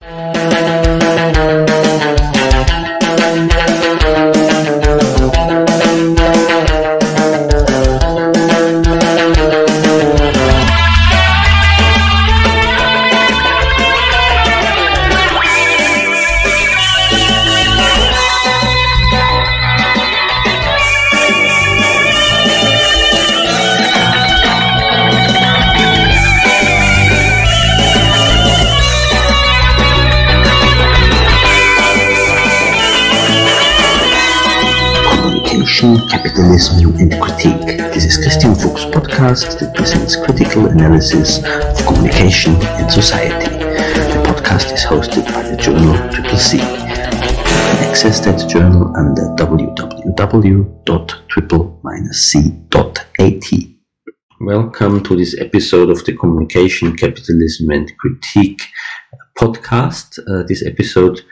Capitalism and Critique. This is Christian Fuchs' podcast that presents critical analysis of communication and society. The podcast is hosted by the journal tripleC. You can access that journal under www.triple-c.at. Welcome to this episode of the Communication, Capitalism and Critique podcast. This episode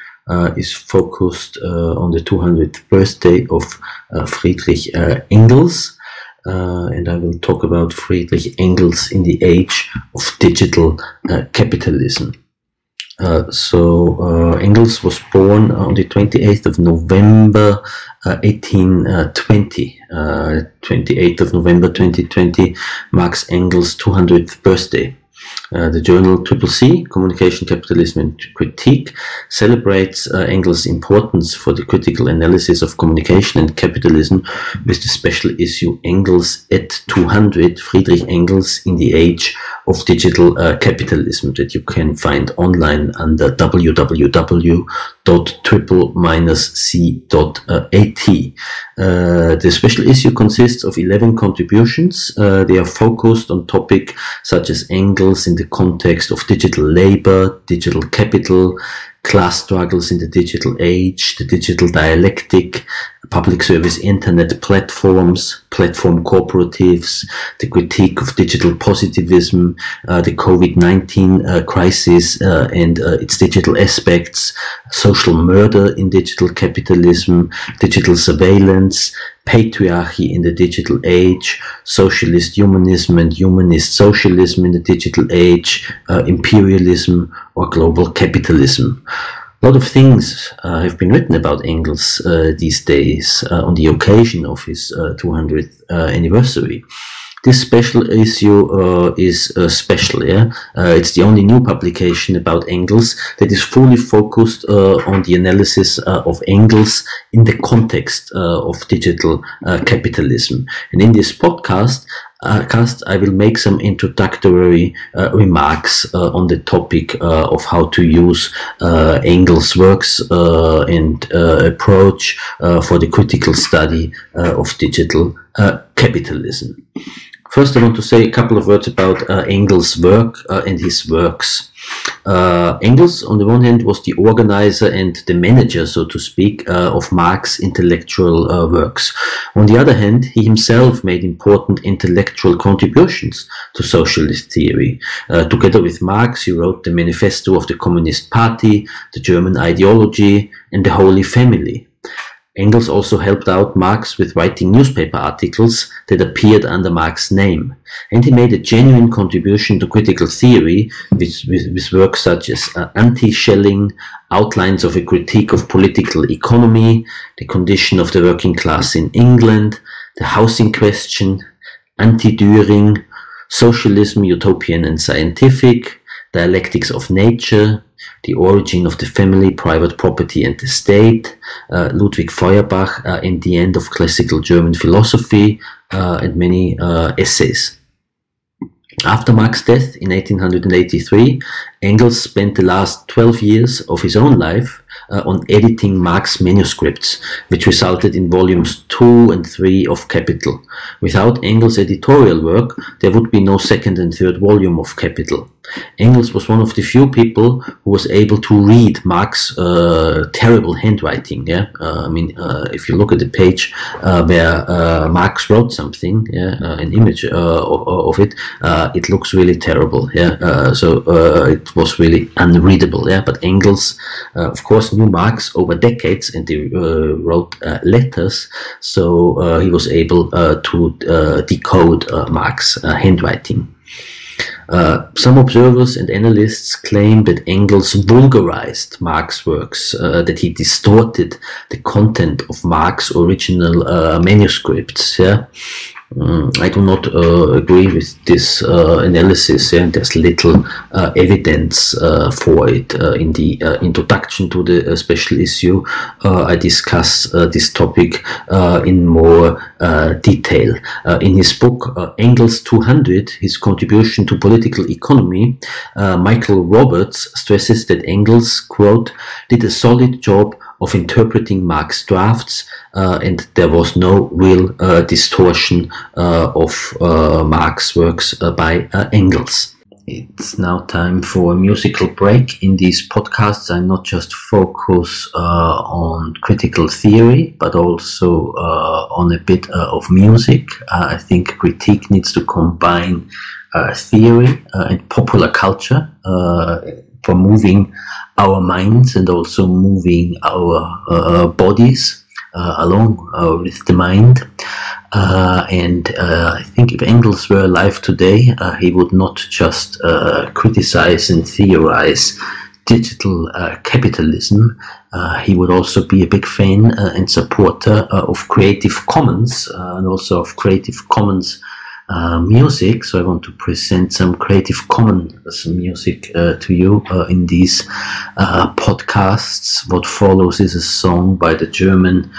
is focused on the 200th birthday of Friedrich Engels, and I will talk about Friedrich Engels in the age of digital capitalism. Engels was born on the 28th of November 1820. 28th of November 2020 marks Engels' 200th birthday. The journal tripleC, Communication, Capitalism and Critique, celebrates Engels' importance for the critical analysis of communication and capitalism with the special issue Engels at 200, Friedrich Engels in the Age of Digital Capitalism, that you can find online under www.triple-c.at. The special issue consists of 11 contributions. They are focused on topics such as Engels in the context of digital labor, digital capital, class struggles in the digital age, the digital dialectic, public service internet platforms, platform cooperatives, the critique of digital positivism, the COVID-19 crisis and its digital aspects, social murder in digital capitalism, digital surveillance, patriarchy in the digital age, socialist humanism and humanist socialism in the digital age, imperialism or global capitalism. A lot of things have been written about Engels these days on the occasion of his 200th anniversary. This special issue is special, yeah? It's the only new publication about Engels that is fully focused on the analysis of Engels in the context of digital capitalism. And in this podcast, I will make some introductory remarks on the topic of how to use Engels' works and approach for the critical study of digital capitalism. First, I want to say a couple of words about Engels' work and his works. Engels, on the one hand, was the organizer and the manager, so to speak, of Marx's intellectual works. On the other hand, he himself made important intellectual contributions to socialist theory. Together with Marx, he wrote the Manifesto of the Communist Party, the German Ideology, and the Holy Family. Engels also helped out Marx with writing newspaper articles that appeared under Marx's name. And he made a genuine contribution to critical theory with works such as Anti-Schelling, Outlines of a Critique of Political Economy, The Condition of the Working Class in England, The Housing Question, Anti-Dühring, Socialism, Utopian and Scientific, Dialectics of Nature, The Origin of the Family, Private Property and the State, Ludwig Feuerbach and the End of Classical German Philosophy, and many essays. After Marx's death in 1883, Engels spent the last 12 years of his own life on editing Marx's manuscripts, which resulted in volumes 2 and 3 of Capital. Without Engels' editorial work, there would be no second and third volume of Capital. Engels was one of the few people who was able to read Marx's terrible handwriting. Yeah? If you look at the page where Marx wrote something, yeah? An image of it, it looks really terrible. Yeah? It was really unreadable. Yeah? But Engels, of course, knew Marx over decades, and they wrote letters, so he was able to decode Marx's handwriting. Some observers and analysts claim that Engels vulgarized Marx's works, that he distorted the content of Marx's original manuscripts. Yeah, I do not agree with this analysis, and there's little evidence for it. In the introduction to the special issue, I discuss this topic in more detail. In his book Engels 200, His Contribution to Political Economy, Michael Roberts stresses that Engels, quote, did a solid job of interpreting Marx's drafts, and there was no real distortion of Marx's works by Engels. It's now time for a musical break. In these podcasts, I not just focus on critical theory, but also on a bit of music. I think critique needs to combine theory and popular culture for moving our minds and also moving our bodies along with the mind. And I think if Engels were alive today, he would not just criticize and theorize digital capitalism. He would also be a big fan and supporter of Creative Commons and also of Creative Commons music. So I want to present some Creative Commons music to you in these podcasts. What follows is a song by the German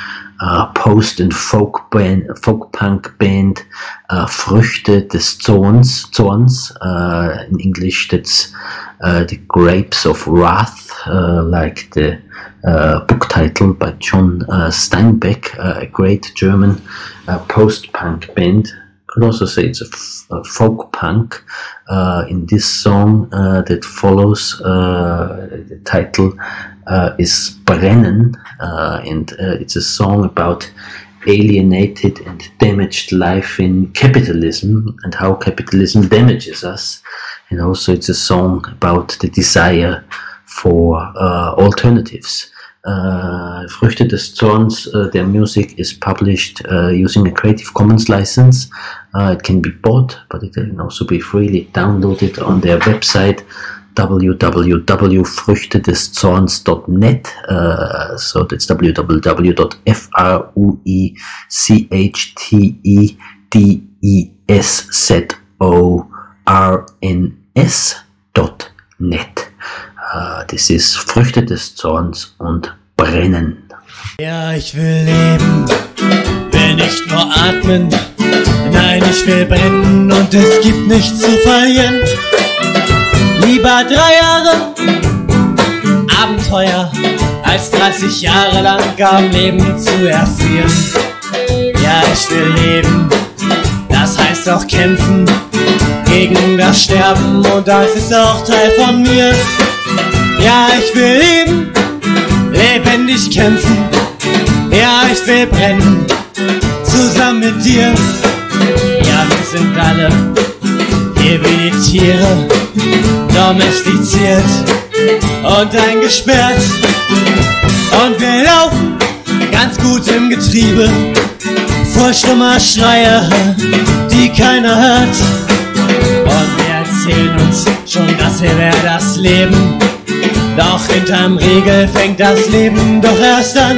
post and folk band, folk punk band, Früchte des Zorns. In English, that's the Grapes of Wrath, like the book title by John Steinbeck, a great German post punk band. Could also say it's a folk punk. In this song that follows, the title is Brennen, and it's a song about alienated and damaged life in capitalism and how capitalism damages us. And also it's a song about the desire for alternatives. Früchte des Zorns, their music is published using a Creative Commons license. It can be bought, but it can also be freely downloaded on their website www.früchtedeszorns.net. So that's www.fruechtedeszorns.net. This ist Früchte des Zorns und Brennen. Ja, ich will leben, will nicht nur atmen. Nein, ich will brennen und es gibt nichts zu verlieren. Lieber 3 Jahre Abenteuer, als 30 Jahre lang am Leben zu erfrieren. Ja, ich will leben, das heißt auch kämpfen gegen das Sterben und das ist auch Teil von mir. Ja, ich will leben, lebendig kämpfen. Ja, ich will brennen, zusammen mit dir. Ja, wir sind alle hier wie die Tiere, domestiziert und eingesperrt. Und wir laufen ganz gut im Getriebe, voll schlimmer Schreie, die keiner hört. Und wir erzählen uns schon, das hier wäre das Leben. Doch hinterm Riegel fängt das Leben doch erst an.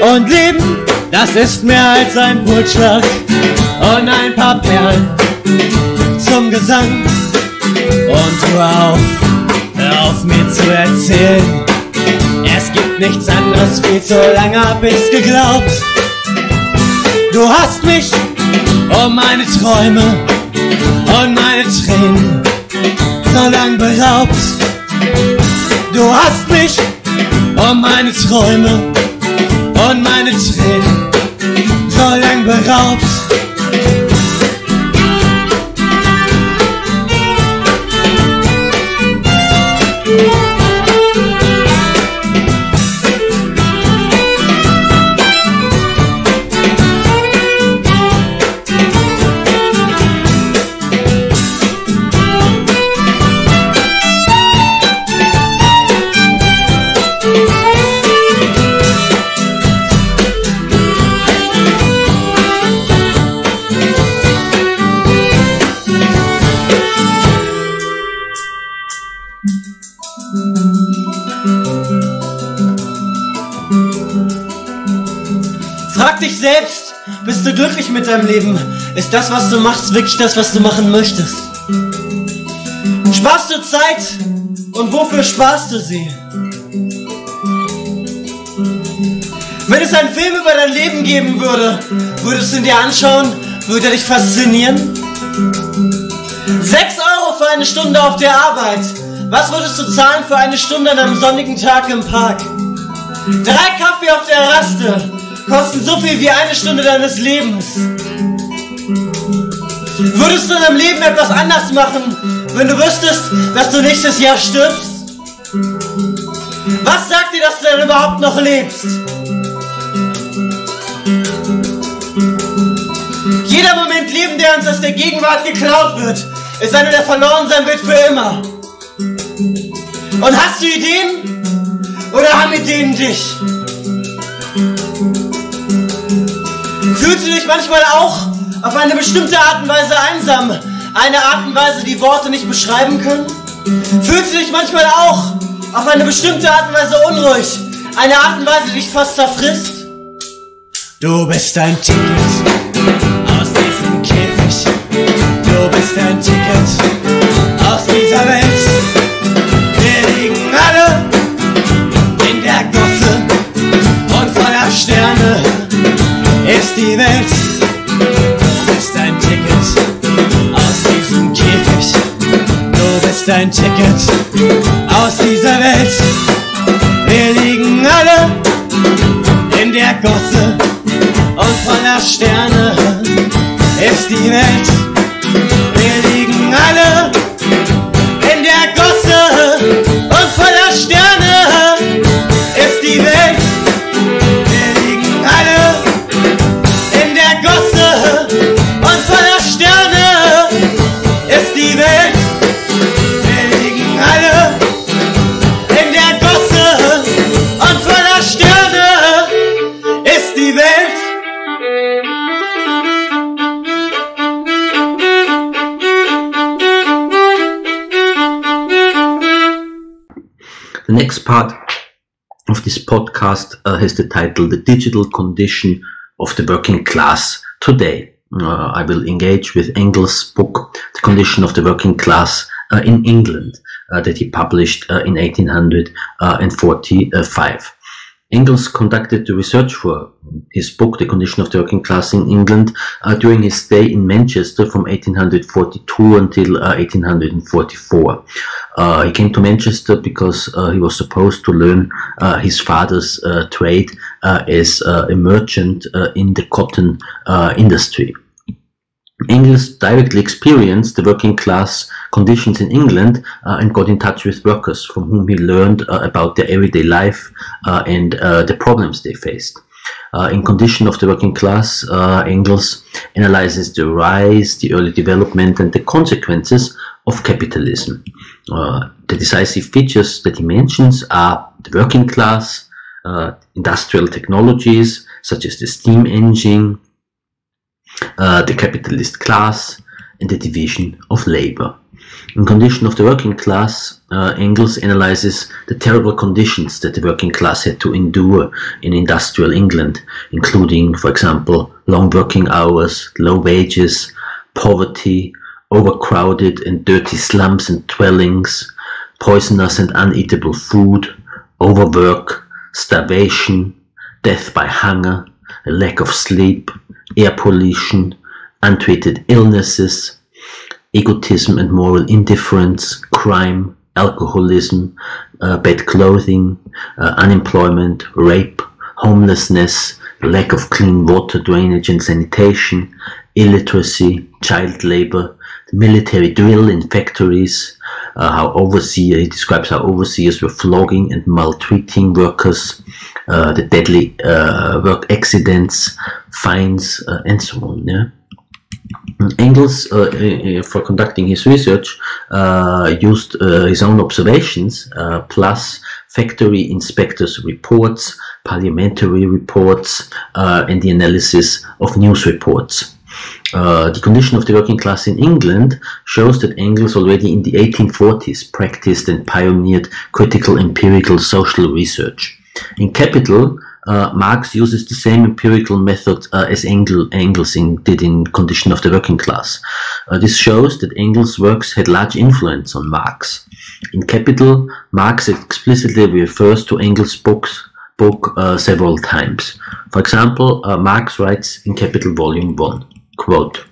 Und Leben, das ist mehr als ein Pulsschlag und ein paar Perlen zum Gesang. Und hör auf mir zu erzählen, es gibt nichts anderes, viel zu lange hab ich's geglaubt. Du hast mich um meine Träume und meine Tränen so lang beraubt. Du hast mich um meine Träume und meine Tränen so lang beraubt. Frag dich selbst, bist du glücklich mit deinem Leben? Ist das, was du machst, wirklich das, was du machen möchtest? Sparst du Zeit und wofür sparst du sie? Wenn es einen Film über dein Leben geben würde, würdest du ihn dir anschauen? Würde er dich faszinieren? 6 € für eine Stunde auf der Arbeit. Was würdest du zahlen für eine Stunde an einem sonnigen Tag im Park? 3 Kaffee auf der Raste kosten so viel wie eine Stunde deines Lebens. Würdest du in deinem Leben etwas anders machen, wenn du wüsstest, dass du nächstes Jahr stirbst? Was sagt dir, dass du denn überhaupt noch lebst? Jeder Moment Leben, der uns aus der Gegenwart geklaut wird, ist einer, der verloren sein wird für immer. Und hast du Ideen? Oder haben Ideen dich? Fühlst du dich manchmal auch auf eine bestimmte Art und Weise einsam? Eine Art und Weise, die Worte nicht beschreiben können? Fühlst du dich manchmal auch auf eine bestimmte Art und Weise unruhig? Eine Art und Weise, die dich fast zerfrisst? Du bist ein Ticket aus diesem Käfig. Du bist ein Ticket aus dieser Welt. Wir liegen alle in der Gosse und voller Sterne ist die Welt. Ein Ticket aus dieser Welt. Wir liegen alle in der Gosse und voller Sterne ist die Welt. Wir liegen alle in der Gosse und voller Sterne ist die Welt. Wir liegen alle in der Gosse und voller Sterne ist die Welt. The next part of this podcast has the title, The Digital Condition of the Working Class Today. I will engage with Engels' book, The Condition of the Working Class in England, that he published in 1845. Engels conducted the research for his book, The Condition of the Working Class in England, during his stay in Manchester from 1842 until 1844. He came to Manchester because he was supposed to learn his father's trade as a merchant in the cotton industry. Engels directly experienced the working class conditions in England and got in touch with workers from whom he learned about their everyday life and the problems they faced. In Condition of the Working Class, Engels analyzes the rise, the early development and the consequences of capitalism. The decisive features that he mentions are the working class, industrial technologies such as the steam engine, the capitalist class and the division of labor. In Condition of the Working Class, Engels analyzes the terrible conditions that the working class had to endure in industrial England, including, for example, long working hours, low wages, poverty, overcrowded and dirty slums and dwellings, poisonous and uneatable food, overwork, starvation, death by hunger, a lack of sleep, air pollution, untreated illnesses, egotism and moral indifference, crime, alcoholism, bad clothing, unemployment, rape, homelessness, lack of clean water, drainage and sanitation, illiteracy, child labor, military drill in factories, he describes how overseers were flogging and maltreating workers, the deadly work accidents, fines, and so on. Yeah? Engels, for conducting his research, used his own observations, plus factory inspectors' reports, parliamentary reports, and the analysis of news reports. The Condition of the Working Class in England shows that Engels already in the 1840s practiced and pioneered critical empirical social research. In Capital, Marx uses the same empirical method as Engels did in Condition of the Working Class. This shows that Engels' works had large influence on Marx. In Capital, Marx explicitly refers to Engels' book several times. For example, Marx writes in Capital Volume 1, quote,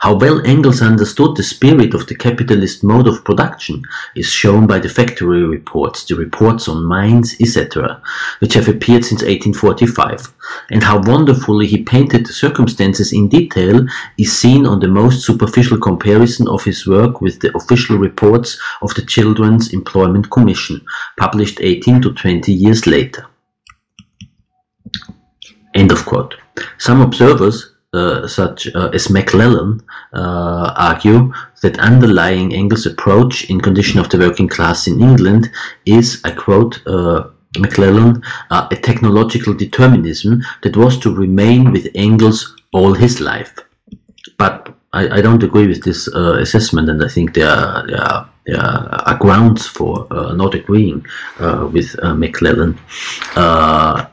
"How well Engels understood the spirit of the capitalist mode of production is shown by the factory reports, the reports on mines, etc., which have appeared since 1845, and how wonderfully he painted the circumstances in detail is seen on the most superficial comparison of his work with the official reports of the Children's Employment Commission, published 18 to 20 years later." End of quote. Some observers, such as McClellan, argue that underlying Engels' approach in Condition of the Working Class in England is, I quote McClellan, "a technological determinism that was to remain with Engels all his life." But I don't agree with this assessment, and I think there are grounds for not agreeing with McClellan.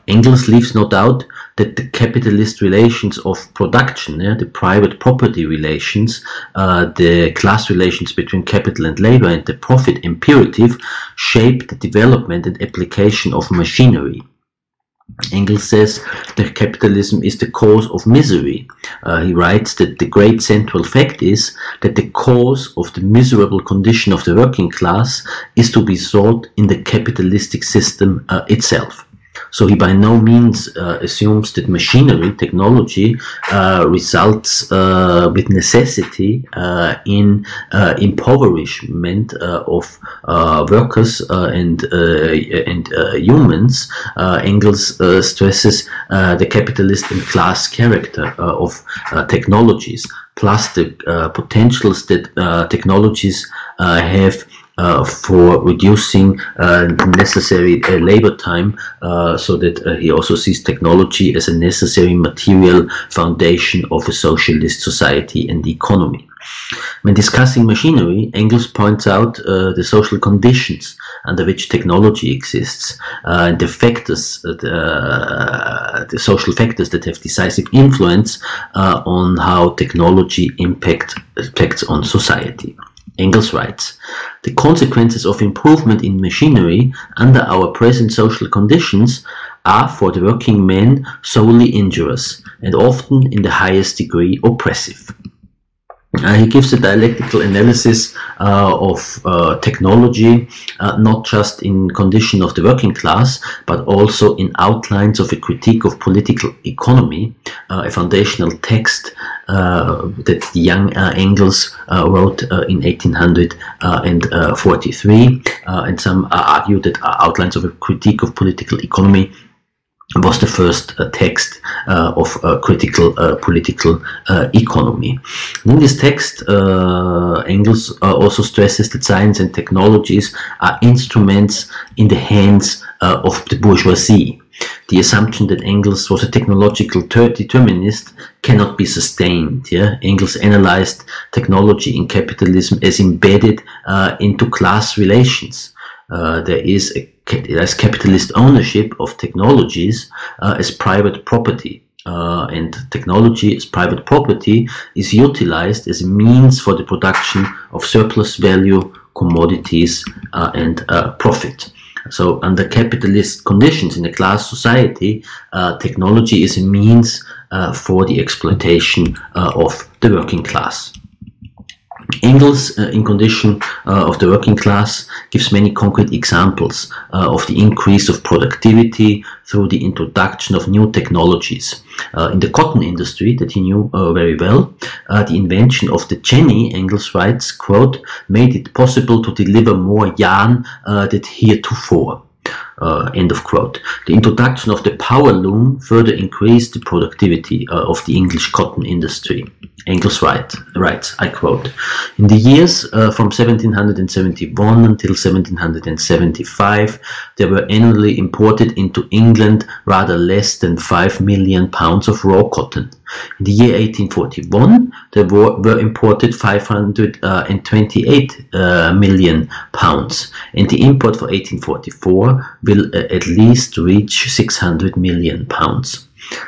Engels leaves no doubt that the capitalist relations of production, the private property relations, the class relations between capital and labor, and the profit imperative shape the development and application of machinery. Engels says that capitalism is the cause of misery. He writes that the great central fact is that the cause of the miserable condition of the working class is to be sought in the capitalistic system itself. So he by no means assumes that machinery, technology, results with necessity in impoverishment of workers and humans. Engels stresses the capitalist and class character of technologies, plus the potentials that technologies have for reducing necessary labor time, so that he also sees technology as a necessary material foundation of a socialist society and economy. When discussing machinery, Engels points out the social conditions under which technology exists, and the factors, the social factors that have decisive influence on how technology impacts on society. Engels writes, "The consequences of improvement in machinery under our present social conditions are for the working men solely injurious and often in the highest degree oppressive." He gives a dialectical analysis of technology, not just in Condition of the Working Class, but also in Outlines of a Critique of Political Economy, a foundational text that the young Engels wrote in 1843, and some argue that Outlines of a Critique of Political Economy was the first text of critical political economy. In this text, Engels also stresses that science and technologies are instruments in the hands of the bourgeoisie. The assumption that Engels was a technological determinist cannot be sustained. Engels analyzed technology in capitalism as embedded into class relations. There's capitalist ownership of technologies as private property, and technology as private property is utilized as a means for the production of surplus value, commodities, and profit. So under capitalist conditions in a class society, technology is a means for the exploitation of the working class. Engels, in Condition of the Working Class, gives many concrete examples of the increase of productivity through the introduction of new technologies. In the cotton industry, that he knew very well, the invention of the jenny, Engels writes, quote, "made it possible to deliver more yarn than heretofore." End of quote. The introduction of the power loom further increased the productivity of the English cotton industry. Engels writes, I quote, "In the years from 1771 until 1775, there were annually imported into England rather less than 5 million pounds of raw cotton, In the year 1841, there were imported 528 million pounds, and the import for 1844 will at least reach 600 million pounds.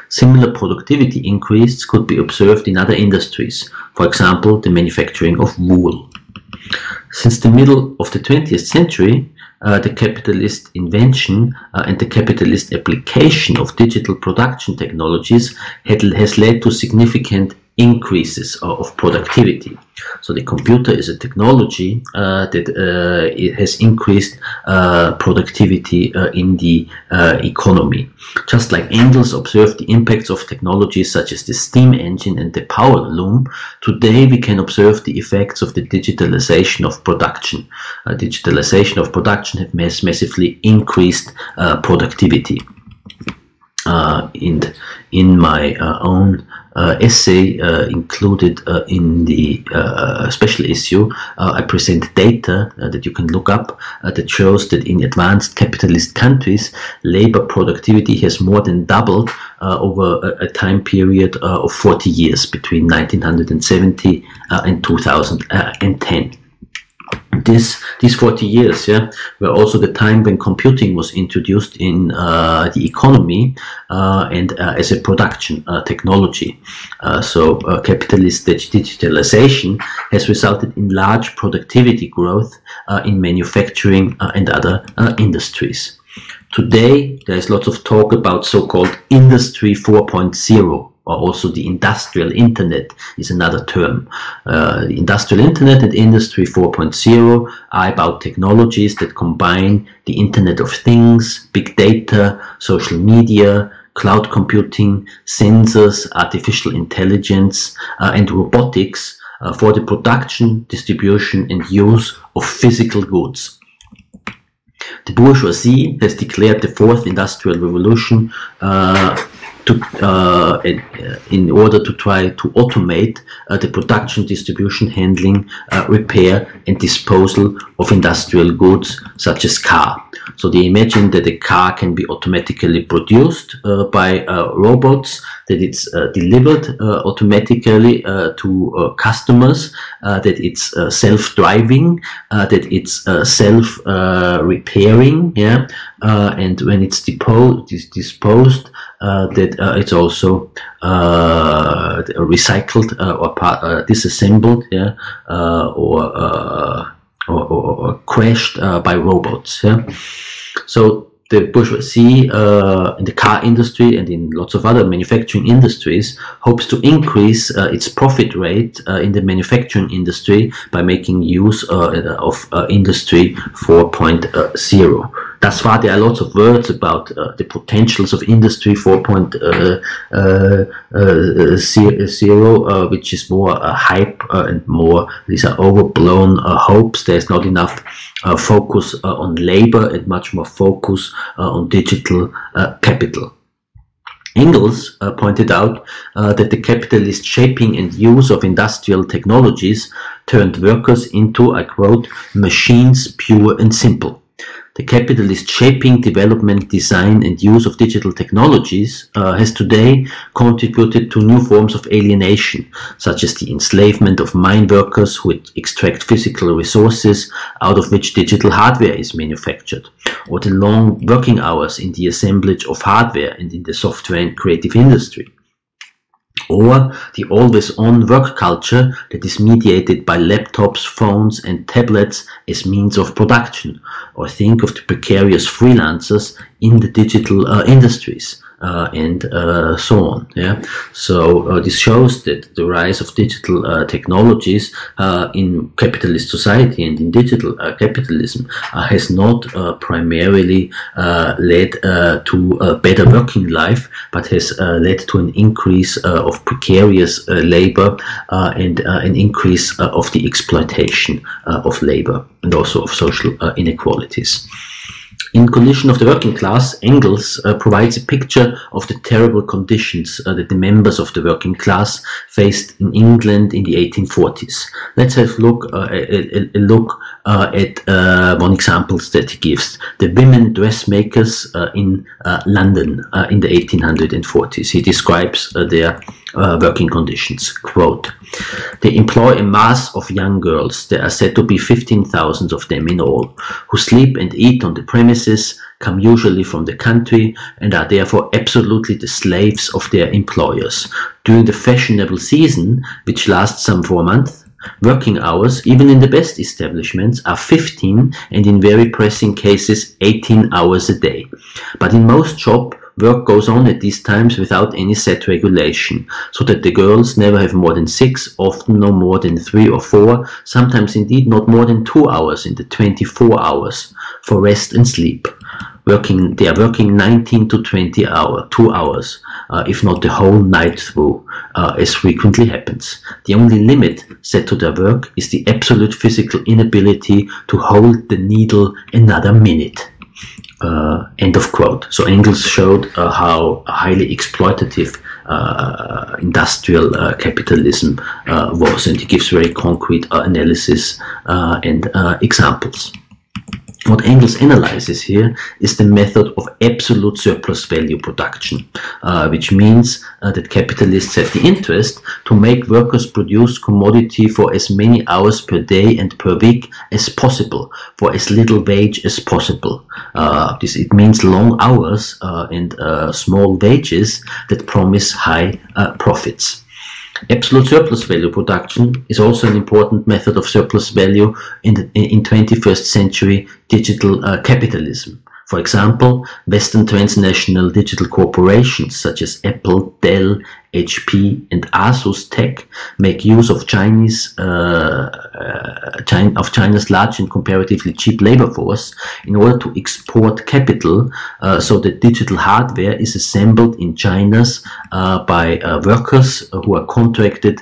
Similar productivity increases could be observed in other industries, for example, the manufacturing of wool. Since the middle of the 20th century, the capitalist invention and the capitalist application of digital production technologies has led to significant increases of productivity. So the computer is a technology that it has increased productivity in the economy. Just like Engels observed the impacts of technologies such as the steam engine and the power loom, today we can observe the effects of the digitalization of production. Digitalization of production has massively increased productivity. In my own essay included in the special issue, I present data that you can look up that shows that in advanced capitalist countries, labor productivity has more than doubled over a time period of 40 years between 1970 and 2010. These 40 years were also the time when computing was introduced in the economy and as a production technology. So capitalist digitalization has resulted in large productivity growth in manufacturing and other industries. Today, there is lots of talk about so-called Industry 4.0. Or also the industrial internet is another term. The industrial internet and Industry 4.0 are about technologies that combine the Internet of Things, big data, social media, cloud computing, sensors, artificial intelligence, and robotics for the production, distribution, and use of physical goods. The bourgeoisie has declared the fourth industrial revolution in order to try to automate the production, distribution, handling, repair and disposal of industrial goods such as car. So they imagine that a car can be automatically produced by robots, that it's delivered automatically to customers, that it's self-driving, that it's self-repairing, and when it's disposed, that it's also recycled or disassembled, or crashed by robots. So the bourgeoisie in the car industry and in lots of other manufacturing industries hopes to increase its profit rate in the manufacturing industry by making use of Industry 4.0. Thus far, there are lots of words about the potentials of Industry 4.0, which is more hype and more, these are overblown hopes. There's not enough focus on labor and much more focus on digital capital. Engels pointed out that the capitalist shaping and use of industrial technologies turned workers into, I quote, machines pure and simple. The capitalist shaping, development, design and use of digital technologies has today contributed to new forms of alienation, such as the enslavement of mine workers who extract physical resources out of which digital hardware is manufactured, or the long working hours in the assemblage of hardware and in the software and creative industry, or the always-on work culture that is mediated by laptops, phones and tablets as means of production, or think of the precarious freelancers in the digital industries and so on. So this shows that the rise of digital technologies in capitalist society and in digital capitalism has not primarily led to a better working life, but has led to an increase of precarious labor and an increase of the exploitation of labor and also of social inequalities. In Condition of the Working Class, Engels provides a picture of the terrible conditions that the members of the working class faced in England in the 1840s. Let's have a look at one example that he gives. The women dressmakers in London in the 1840s. He describes their working conditions. Quote, "They employ a mass of young girls, there are said to be 15,000 of them in all, who sleep and eat on the premises, come usually from the country, and are therefore absolutely the slaves of their employers. During the fashionable season, which lasts some 4 months, working hours, even in the best establishments, are 15 and in very pressing cases 18 hours a day. But in most shops, work goes on at these times without any set regulation, so that the girls never have more than 6, often no more than 3 or 4, sometimes indeed not more than 2 hours in the 24 hours for rest and sleep. They are working 19 to 20 hours, 2 hours, if not the whole night through, as frequently happens. The only limit set to their work is the absolute physical inability to hold the needle another minute." End of quote. So Engels showed how highly exploitative industrial capitalism was, and he gives very concrete analysis and examples. What Engels analyzes here is the method of absolute surplus value production, which means that capitalists have the interest to make workers produce commodity for as many hours per day and per week as possible, for as little wage as possible. It means long hours and small wages that promise high profits. Absolute surplus value production is also an important method of surplus value in 21st century digital capitalism. For example, Western transnational digital corporations such as Apple, Dell, HP and Asus Tech make use of China's large and comparatively cheap labor force in order to export capital, so that digital hardware is assembled in China by workers who are contracted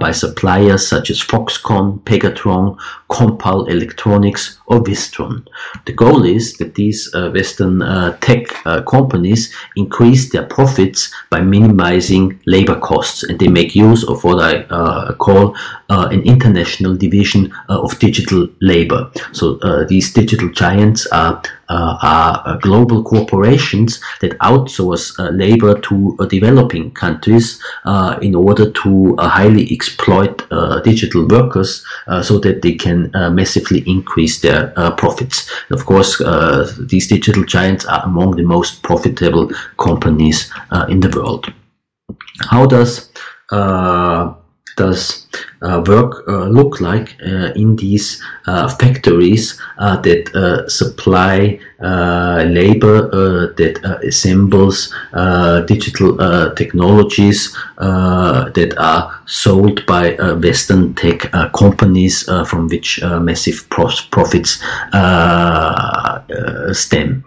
by suppliers such as Foxconn, Pegatron, Compal Electronics or Vistron. The goal is that these Western tech companies increase their profits by minimizing labor costs, and they make use of what I call an international division of digital labor. So these digital giants are global corporations that outsource labor to developing countries in order to highly exploit digital workers so that they can massively increase their profits. And of course, these digital giants are among the most profitable companies in the world. How does work look like in these factories that supply labor that assembles digital technologies that are sold by Western tech companies from which massive profits stem?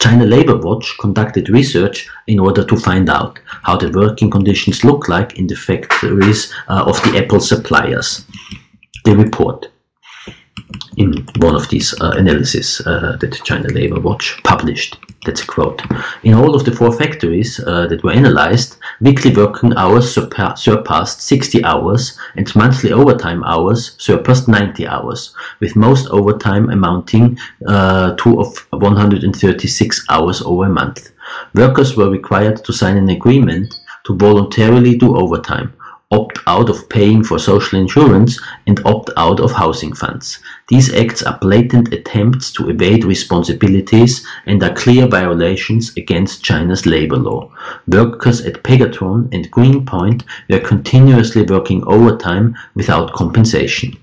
China Labor Watch conducted research in order to find out how the working conditions look like in the factories of the Apple suppliers. They report in one of these analyses that China Labor Watch published. That's a quote. "In all of the 4 factories that were analyzed, weekly working hours surpassed 60 hours and monthly overtime hours surpassed 90 hours, with most overtime amounting to 136 hours over a month. Workers were required to sign an agreement to voluntarily do overtime, opt out of paying for social insurance and opt out of housing funds. These acts are blatant attempts to evade responsibilities and are clear violations against China's labor law. Workers at Pegatron and Greenpoint were continuously working overtime without compensation.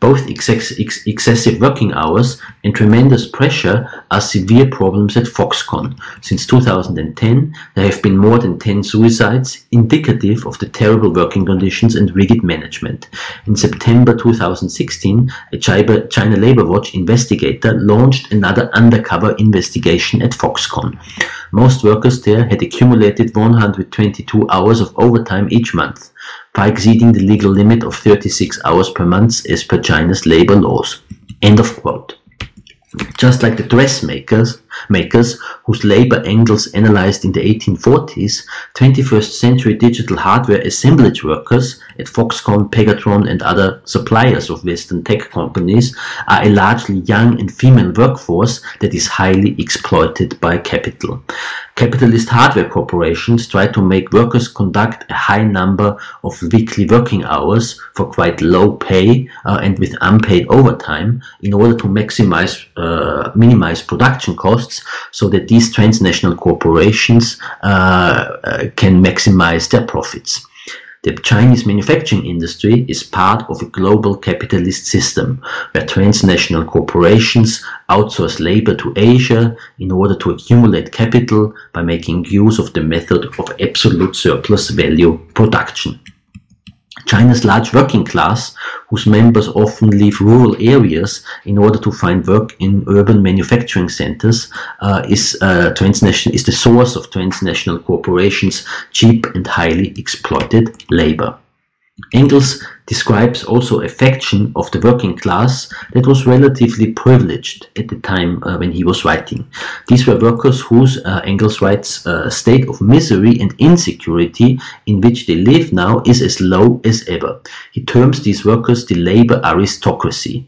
Both excessive working hours and tremendous pressure are severe problems at Foxconn. Since 2010, there have been more than 10 suicides, indicative of the terrible working conditions and rigid management. In September 2016, a China Labor Watch investigator launched another undercover investigation at Foxconn. Most workers there had accumulated 122 hours of overtime each month, by exceeding the legal limit of 36 hours per month as per China's labor laws." End of quote. Just like the dressmakers makers, whose labor Engels analyzed in the 1840s, 21st century digital hardware assemblage workers at Foxconn, Pegatron and other suppliers of Western tech companies are a largely young and female workforce that is highly exploited by capital. Capitalist hardware corporations try to make workers conduct a high number of weekly working hours for quite low pay and with unpaid overtime in order to minimize production costs so that these transnational corporations can maximize their profits. The Chinese manufacturing industry is part of a global capitalist system where transnational corporations outsource labor to Asia in order to accumulate capital by making use of the method of absolute surplus value production. China's large working class, whose members often leave rural areas in order to find work in urban manufacturing centers, is the source of transnational corporations' cheap and highly exploited labor. Engels describes also a faction of the working class that was relatively privileged at the time when he was writing. These were workers whose, Engels writes, state of misery and insecurity in which they live now is as low as ever. He terms these workers the labor aristocracy,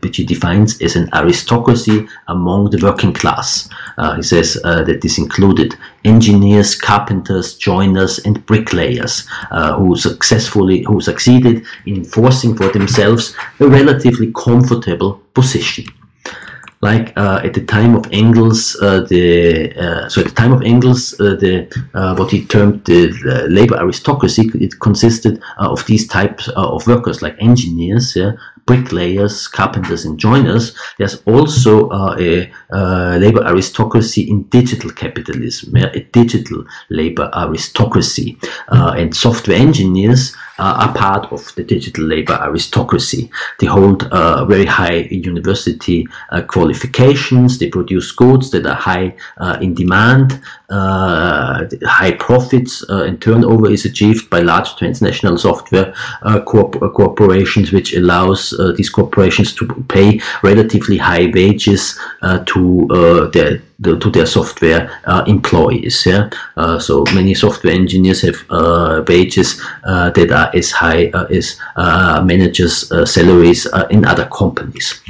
which he defines as an aristocracy among the working class. He says that this included engineers, carpenters, joiners and bricklayers who succeeded in forcing for themselves a relatively comfortable position. Like at the time of Engels, what he termed the labor aristocracy, it consisted of these types of workers, like engineers, bricklayers, carpenters and joiners. There's also a labor aristocracy in digital capitalism, a digital labor aristocracy, and software engineers are part of the digital labor aristocracy. They hold very high university qualifications, they produce goods that are high in demand, high profits and turnover is achieved by large transnational software corporations, which allows these corporations to pay relatively high wages to their software employees. So many software engineers have wages that are as high as managers' salaries in other companies.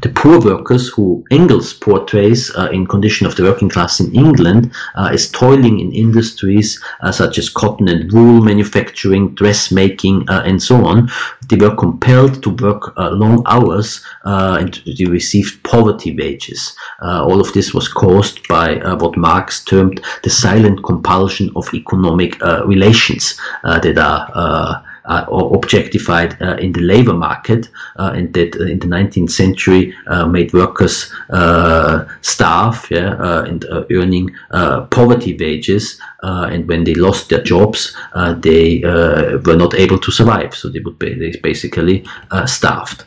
The poor workers, who Engels portrays in Condition of the Working Class in England, as toiling in industries such as cotton and wool manufacturing, dressmaking and so on, they were compelled to work long hours and they received poverty wages. All of this was caused by what Marx termed the silent compulsion of economic relations that are objectified in the labor market and that in the 19th century made workers starve and earning poverty wages, and when they lost their jobs they were not able to survive, so they basically starved.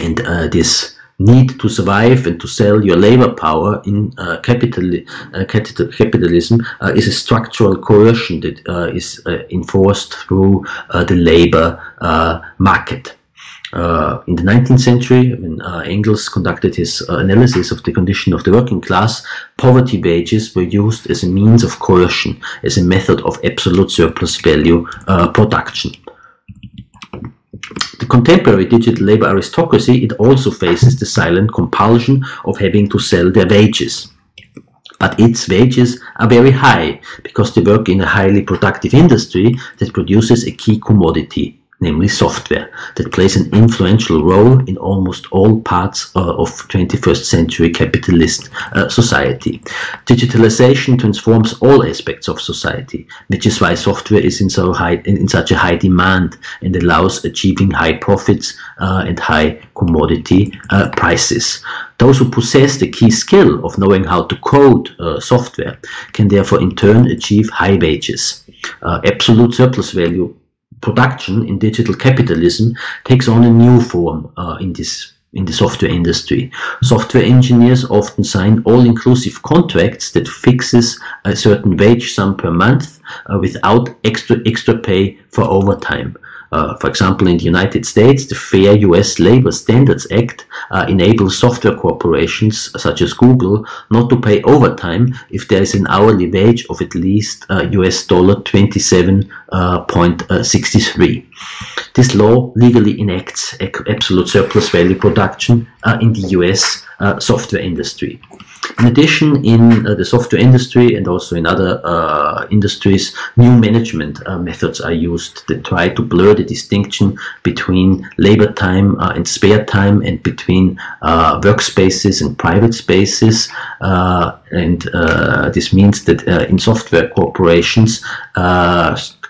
And this need to survive and to sell your labor power in capitalism is a structural coercion that is enforced through the labor market. In the 19th century, when Engels conducted his analysis of the condition of the working class, poverty wages were used as a means of coercion, as a method of absolute surplus value production. The contemporary digital labor aristocracy, it also faces the silent compulsion of having to sell their wages. But its wages are very high because they work in a highly productive industry that produces a key commodity, namely software, that plays an influential role in almost all parts of 21st century capitalist society. Digitalization transforms all aspects of society, which is why software is in such a high demand and allows achieving high profits and high commodity prices. Those who possess the key skill of knowing how to code software can therefore in turn achieve high wages. Absolute surplus value production in digital capitalism takes on a new form in the software industry. Software engineers often sign all-inclusive contracts that fixes a certain wage sum per month without extra pay for overtime. For example, in the United States, the Fair US Labor Standards Act enables software corporations such as Google not to pay overtime if there is an hourly wage of at least $27.63. This law legally enacts absolute surplus value production in the US software industry. In addition, in the software industry and also in other industries, new management methods are used that try to blur the distinction between labor time and spare time, and between workspaces and private spaces. This means that in software corporations,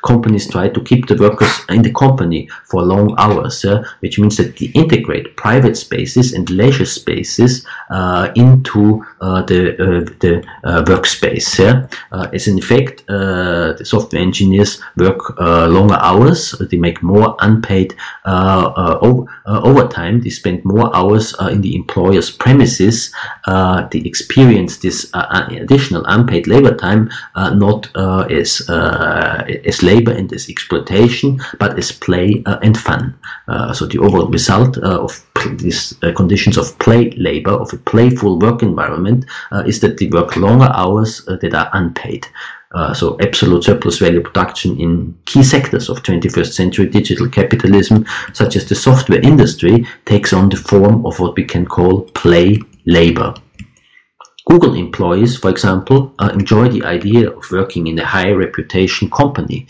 companies try to keep the workers in the company for long hours, which means that they integrate private spaces and leisure spaces into the workspace. As in effect, the software engineers work longer hours, they make more unpaid overtime, they spend more hours in the employer's premises, they experience this additional unpaid labor time not as labor and as exploitation, but as play and fun. So the overall result of these conditions of play labor, of a playful work environment, is that they work longer hours that are unpaid. So absolute surplus value production in key sectors of 21st century digital capitalism, such as the software industry, takes on the form of what we can call play labor. Google employees, for example, enjoy the idea of working in a high reputation company.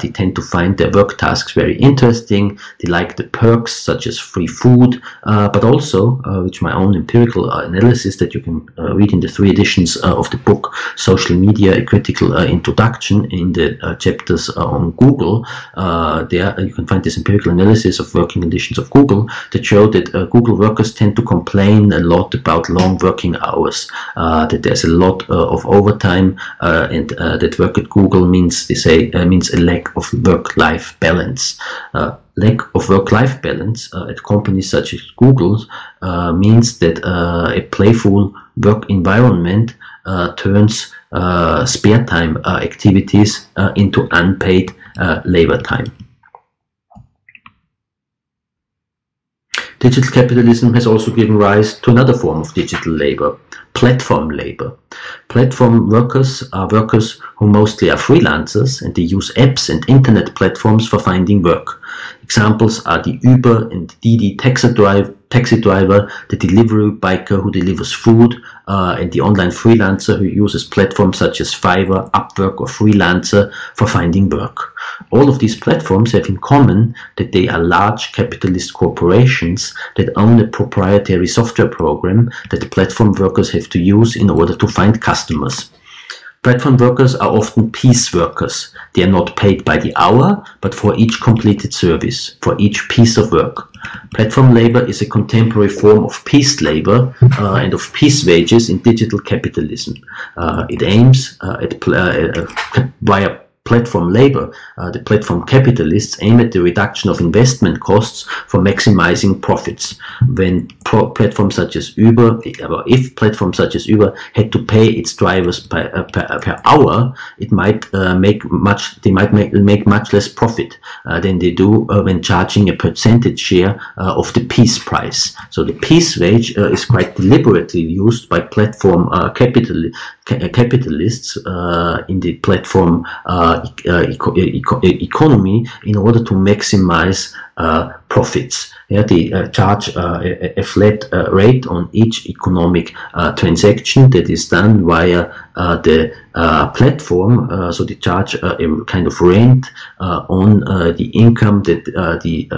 They tend to find their work tasks very interesting. They like the perks such as free food, but also, which my own empirical analysis that you can read in the 3 editions of the book, Social Media, A Critical Introduction, in the chapters on Google. There you can find this empirical analysis of working conditions of Google that show that Google workers tend to complain a lot about long working hours. That there's a lot of overtime, and that work at Google means, they say, means a lack of work-life balance. Lack of work-life balance at companies such as Google means that a playful work environment turns spare time activities into unpaid labor time. Digital capitalism has also given rise to another form of digital labor, platform labor. Platform workers are workers who mostly are freelancers, and they use apps and internet platforms for finding work. Examples are the Uber and Didi taxi driver, the delivery biker who delivers food, and the online freelancer who uses platforms such as Fiverr, Upwork or Freelancer for finding work. All of these platforms have in common that they are large capitalist corporations that own a proprietary software program that the platform workers have to use in order to find customers. Platform workers are often piece workers. They are not paid by the hour, but for each completed service, for each piece of work. Platform labor is a contemporary form of piece labor and of piece wages in digital capitalism. It aims via platform labor. The platform capitalists aim at the reduction of investment costs for maximizing profits. When platforms such as Uber, or if platforms such as Uber had to pay its drivers per hour, it might make much less profit than they do when charging a percentage share of the piece price. So the piece wage is quite deliberately used by platform capitalists in the platform economy in order to maximize profits. Yeah, they charge a flat rate on each economic transaction that is done via the platform. So they charge a kind of rent on the income that the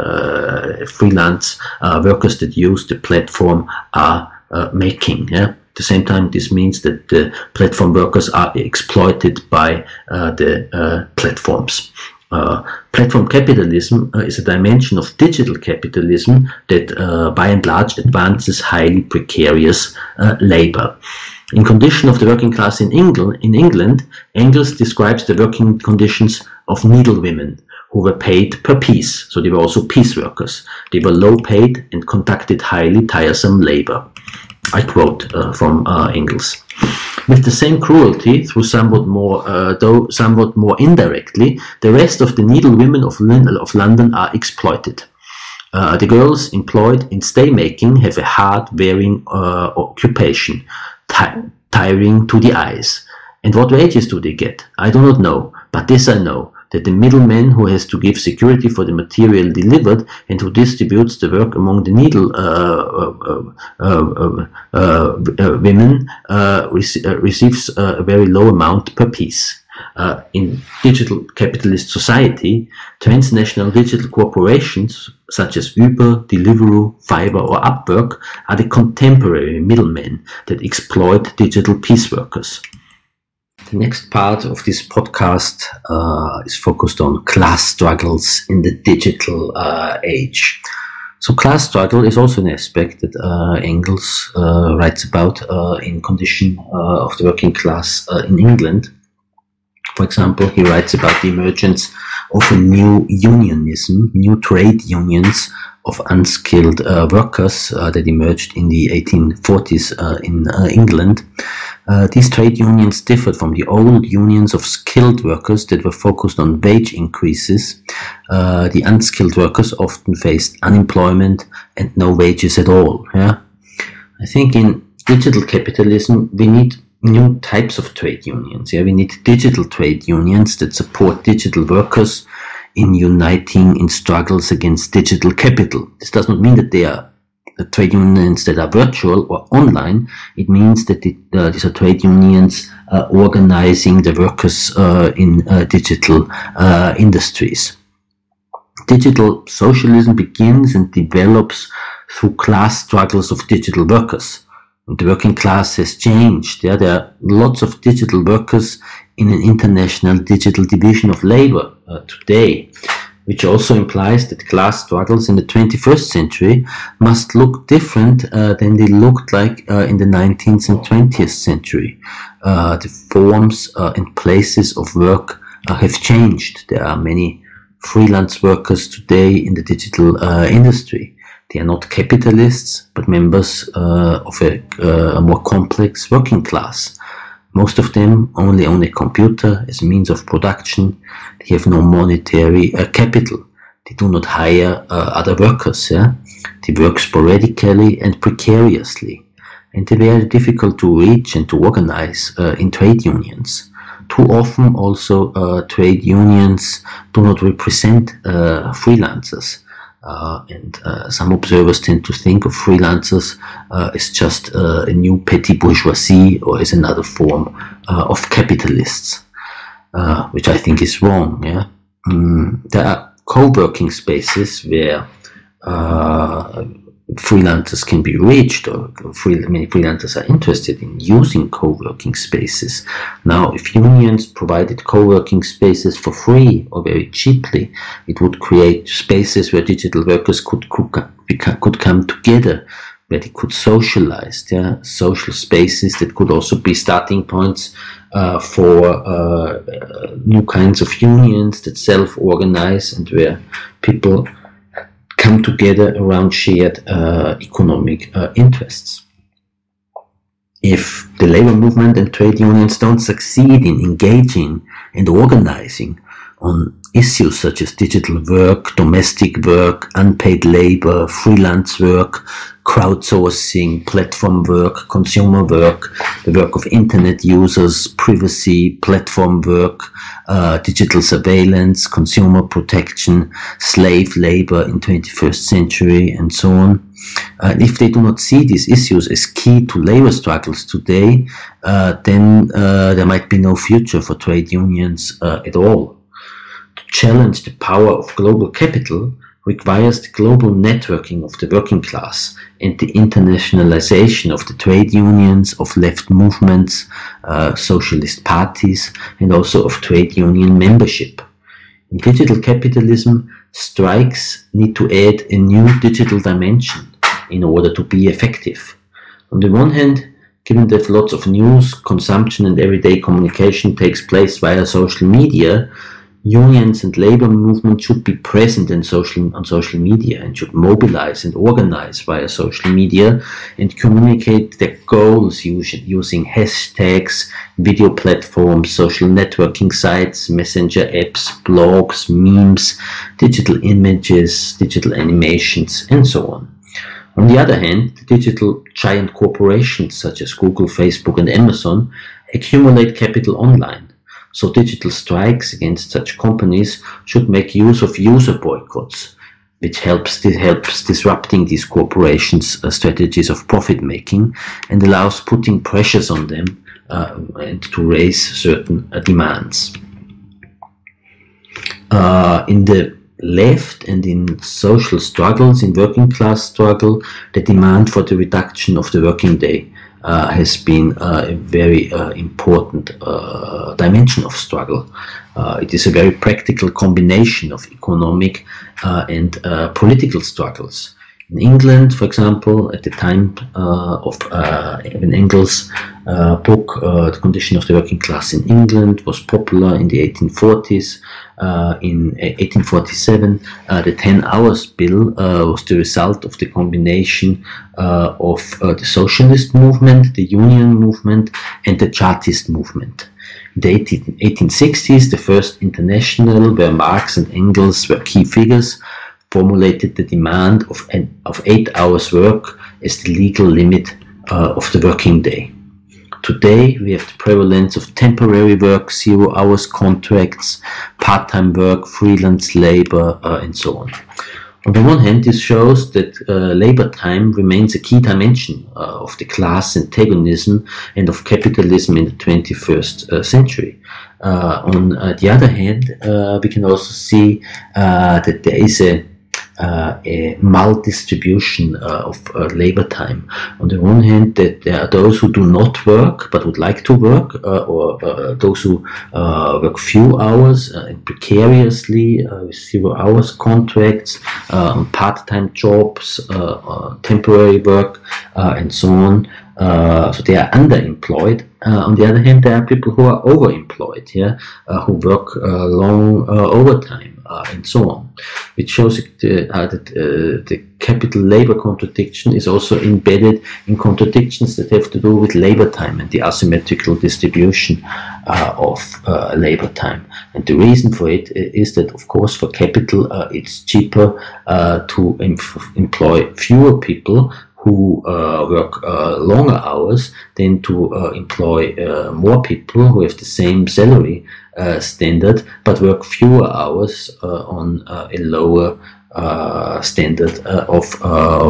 freelance workers that use the platform are making. Yeah? At the same time, this means that the platform workers are exploited by the platforms. Platform capitalism is a dimension of digital capitalism that by and large advances highly precarious labor. In Condition of the Working Class in England, Engels describes the working conditions of needlewomen, who were paid per piece, so they were also piece workers. They were low paid and conducted highly tiresome labor. I quote from Engels. with the same cruelty, through somewhat more, though somewhat more indirectly, the rest of the needlewomen of London are exploited. The girls employed in staymaking have a hard-wearing occupation, tiring to the eyes. And what wages do they get? I do not know, but this I know, that the middleman who has to give security for the material delivered and who distributes the work among the needle women receives a very low amount per piece. In digital capitalist society, transnational digital corporations such as Uber, Deliveroo, Fiverr or Upwork are the contemporary middlemen that exploit digital piece workers. The next part of this podcast is focused on class struggles in the digital age. So class struggle is also an aspect that Engels writes about in Condition of the Working Class in England. For example, he writes about the emergence of a new unionism, new trade unions of unskilled workers that emerged in the 1840s in England. These trade unions differed from the old unions of skilled workers that were focused on wage increases. The unskilled workers often faced unemployment and no wages at all. Yeah? I think in digital capitalism we need new types of trade unions. Yeah? We need digital trade unions that support digital workers in uniting in struggles against digital capital. This does not mean that they are trade unions that are virtual or online. It means that these are trade unions organizing the workers in digital industries. Digital socialism begins and develops through class struggles of digital workers. And the working class has changed. Yeah? There are lots of digital workers in an international digital division of labor today, which also implies that class struggles in the 21st century must look different than they looked like in the 19th and 20th century. The forms and places of work have changed. There are many freelance workers today in the digital industry. They are not capitalists, but members of a more complex working class. Most of them only own a computer as a means of production. They have no monetary capital. They do not hire other workers. Yeah? They work sporadically and precariously. And they are difficult to reach and to organize in trade unions. Too often also trade unions do not represent freelancers. And some observers tend to think of freelancers as just a new petty bourgeoisie or as another form of capitalists, which I think is wrong. Yeah? There are co-working spaces where freelancers can be reached, or many freelancers are interested in using co-working spaces. Now, if unions provided co-working spaces for free or very cheaply, it would create spaces where digital workers could come together, where they could socialize. There are social spaces that could also be starting points for new kinds of unions that self-organize and where people come together around shared economic interests. If the labor movement and trade unions don't succeed in engaging and organizing on issues such as digital work, domestic work, unpaid labor, freelance work, crowdsourcing, platform work, consumer work, the work of internet users, privacy, platform work, digital surveillance, consumer protection, slave labor in 21st century, and so on. And if they do not see these issues as key to labor struggles today, then there might be no future for trade unions at all. To challenge the power of global capital requires the global networking of the working class and the internationalization of the trade unions, of left movements, socialist parties, and also of trade union membership. In digital capitalism, strikes need to add a new digital dimension in order to be effective. On the one hand, given that lots of news, consumption, and everyday communication takes place via social media, unions and labor movement should be present in on social media and should mobilize and organize via social media and communicate their goals using hashtags, video platforms, social networking sites, messenger apps, blogs, memes, digital images, digital animations, and so on. On the other hand, the digital giant corporations such as Google, Facebook, and Amazon accumulate capital online, so digital strikes against such companies should make use of user boycotts, which helps disrupting these corporations' strategies of profit making and allows putting pressures on them and to raise certain demands. In the left and in social struggles, in working class struggle, the demand for the reduction of the working day has been a very important dimension of struggle. It is a very practical combination of economic and political struggles. In England, for example, at the time of Engels' book, The Condition of the Working Class in England was popular in the 1840s. In 1847, the 10-hour bill was the result of the combination of the socialist movement, the union movement, and the Chartist movement. In the 1860s, the First International, where Marx and Engels were key figures, formulated the demand of 8 hours work as the legal limit of the working day. Today, we have the prevalence of temporary work, 0 hours contracts, part-time work, freelance labor, and so on. On the one hand, this shows that labor time remains a key dimension of the class antagonism and of capitalism in the 21st century. On the other hand, we can also see that there is a mal-distribution of labor time. On the one hand, that there are those who do not work but would like to work, or those who work few hours and precariously, with 0 hours contracts, part-time jobs, temporary work, and so on. So they are underemployed. On the other hand, there are people who are overemployed, yeah, who work long overtime and so on, which shows that the capital-labor contradiction is also embedded in contradictions that have to do with labor time and the asymmetrical distribution of labor time. And the reason for it is that, of course, for capital, it's cheaper to employ fewer people who work longer hours than to employ more people who have the same salary standard but work fewer hours on a lower standard of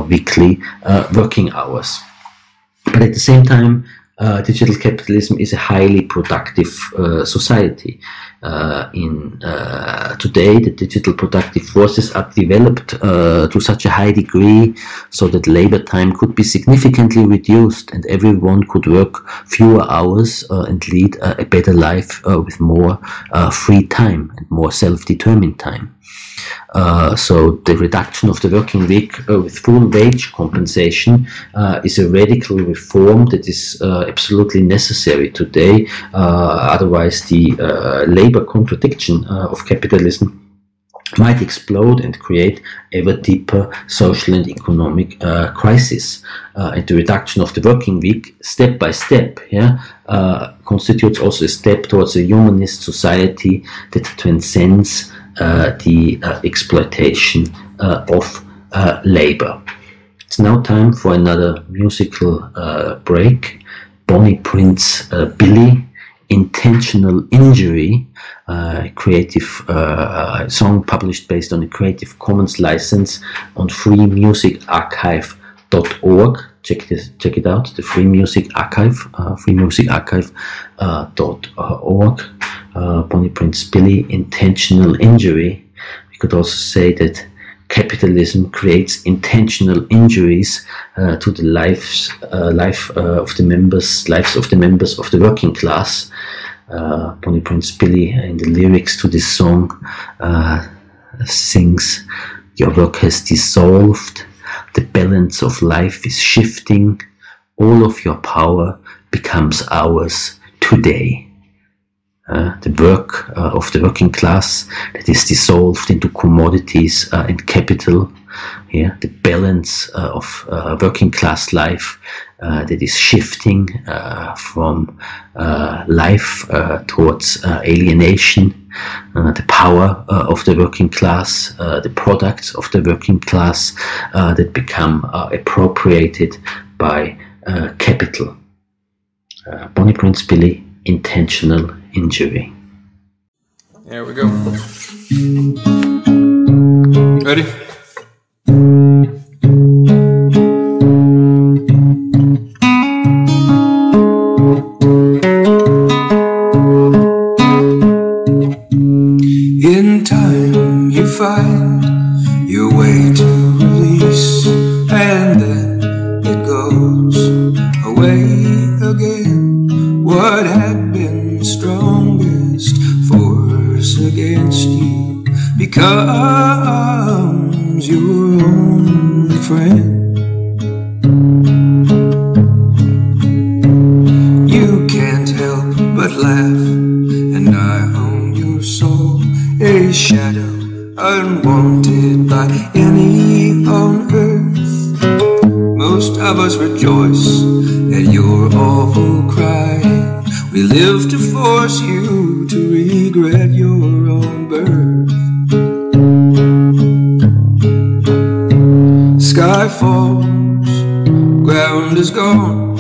weekly working hours. But at the same time, digital capitalism is a highly productive society. Today, the digital productive forces are developed to such a high degree so that labor time could be significantly reduced and everyone could work fewer hours and lead a better life with more free time and more self-determined time. So the reduction of the working week with full wage compensation is a radical reform that is absolutely necessary today. Otherwise, the labor contradiction of capitalism might explode and create ever deeper social and economic crisis. And the reduction of the working week, step by step, yeah, constitutes also a step towards a humanist society that transcends the exploitation of labor. It's now time for another musical break. Bonnie Prince Billy, Intentional Injury, creative song published based on a Creative Commons license on freemusicarchive.org. Check it out, the Free Music Archive, freemusicarchive.org. Bonnie Prince Billy, Intentional Injury. We could also say that capitalism creates intentional injuries to the lives of the members of the working class. Bonnie Prince Billy, in the lyrics to this song, sings, "Your work has dissolved, the balance of life is shifting, all of your power becomes ours today." the work of the working class that is dissolved into commodities and capital. Yeah, the balance of working class life that is shifting from life towards alienation, the power of the working class, the products of the working class that become appropriated by capital. Bonnie Prince Billy, intentional injury. There we go. Ready? In time you find your way to release, and then it goes away again. What had been strongest force against you becomes your own friend. You can't help but laugh, and I own your soul, a shadow unwanted by any on earth. Most of us rejoice at your awful cry. We live to force you to regret your own birth. Sky falls, ground is gone.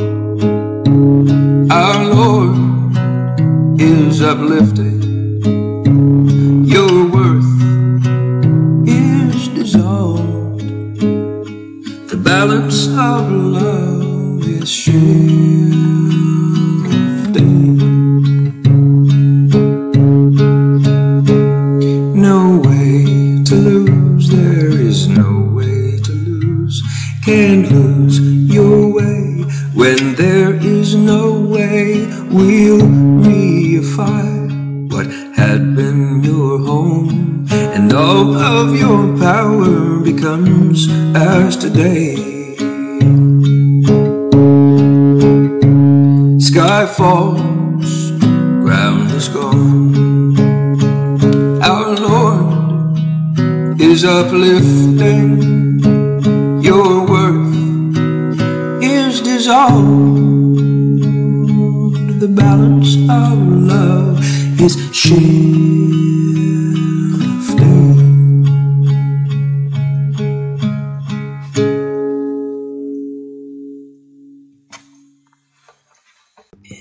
Our Lord is uplifted. Your worth is dissolved. The balance of love is shifting. No way to lose, there is no way to lose. Can't lose your way when there is no way. We'll reify what had been your home, and all of your power becomes ours today. Sky falls, ground is gone. Our Lord is uplifting. Your worth is dissolved. The balance of love is shifting.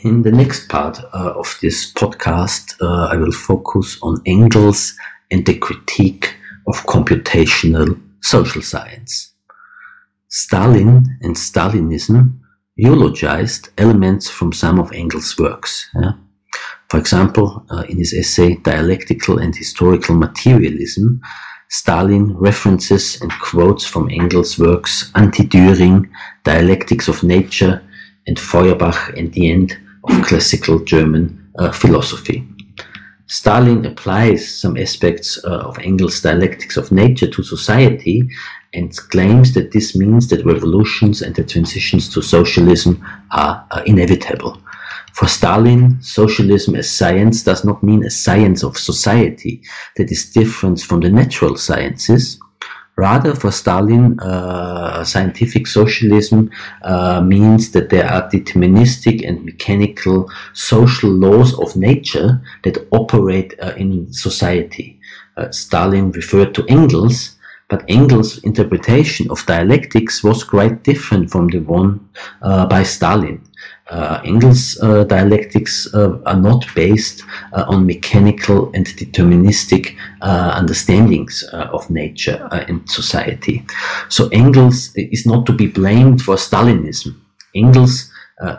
In the next part of this podcast, I will focus on Engels and the critique of computational social science. Stalin and Stalinism eulogized elements from some of Engels' works. Yeah? For example, in his essay Dialectical and Historical Materialism, Stalin references and quotes from Engels' works Anti-Dühring, Dialectics of Nature, and Feuerbach and the End of Classical German Philosophy. Stalin applies some aspects of Engels' Dialectics of Nature to society and claims that this means that revolutions and the transitions to socialism are inevitable. For Stalin, socialism as science does not mean a science of society that is different from the natural sciences. Rather, for Stalin, scientific socialism means that there are deterministic and mechanical social laws of nature that operate in society. Stalin referred to Engels, but Engels' interpretation of dialectics was quite different from the one by Stalin. Engels' dialectics are not based on mechanical and deterministic understandings of nature and society. So Engels is not to be blamed for Stalinism. Engels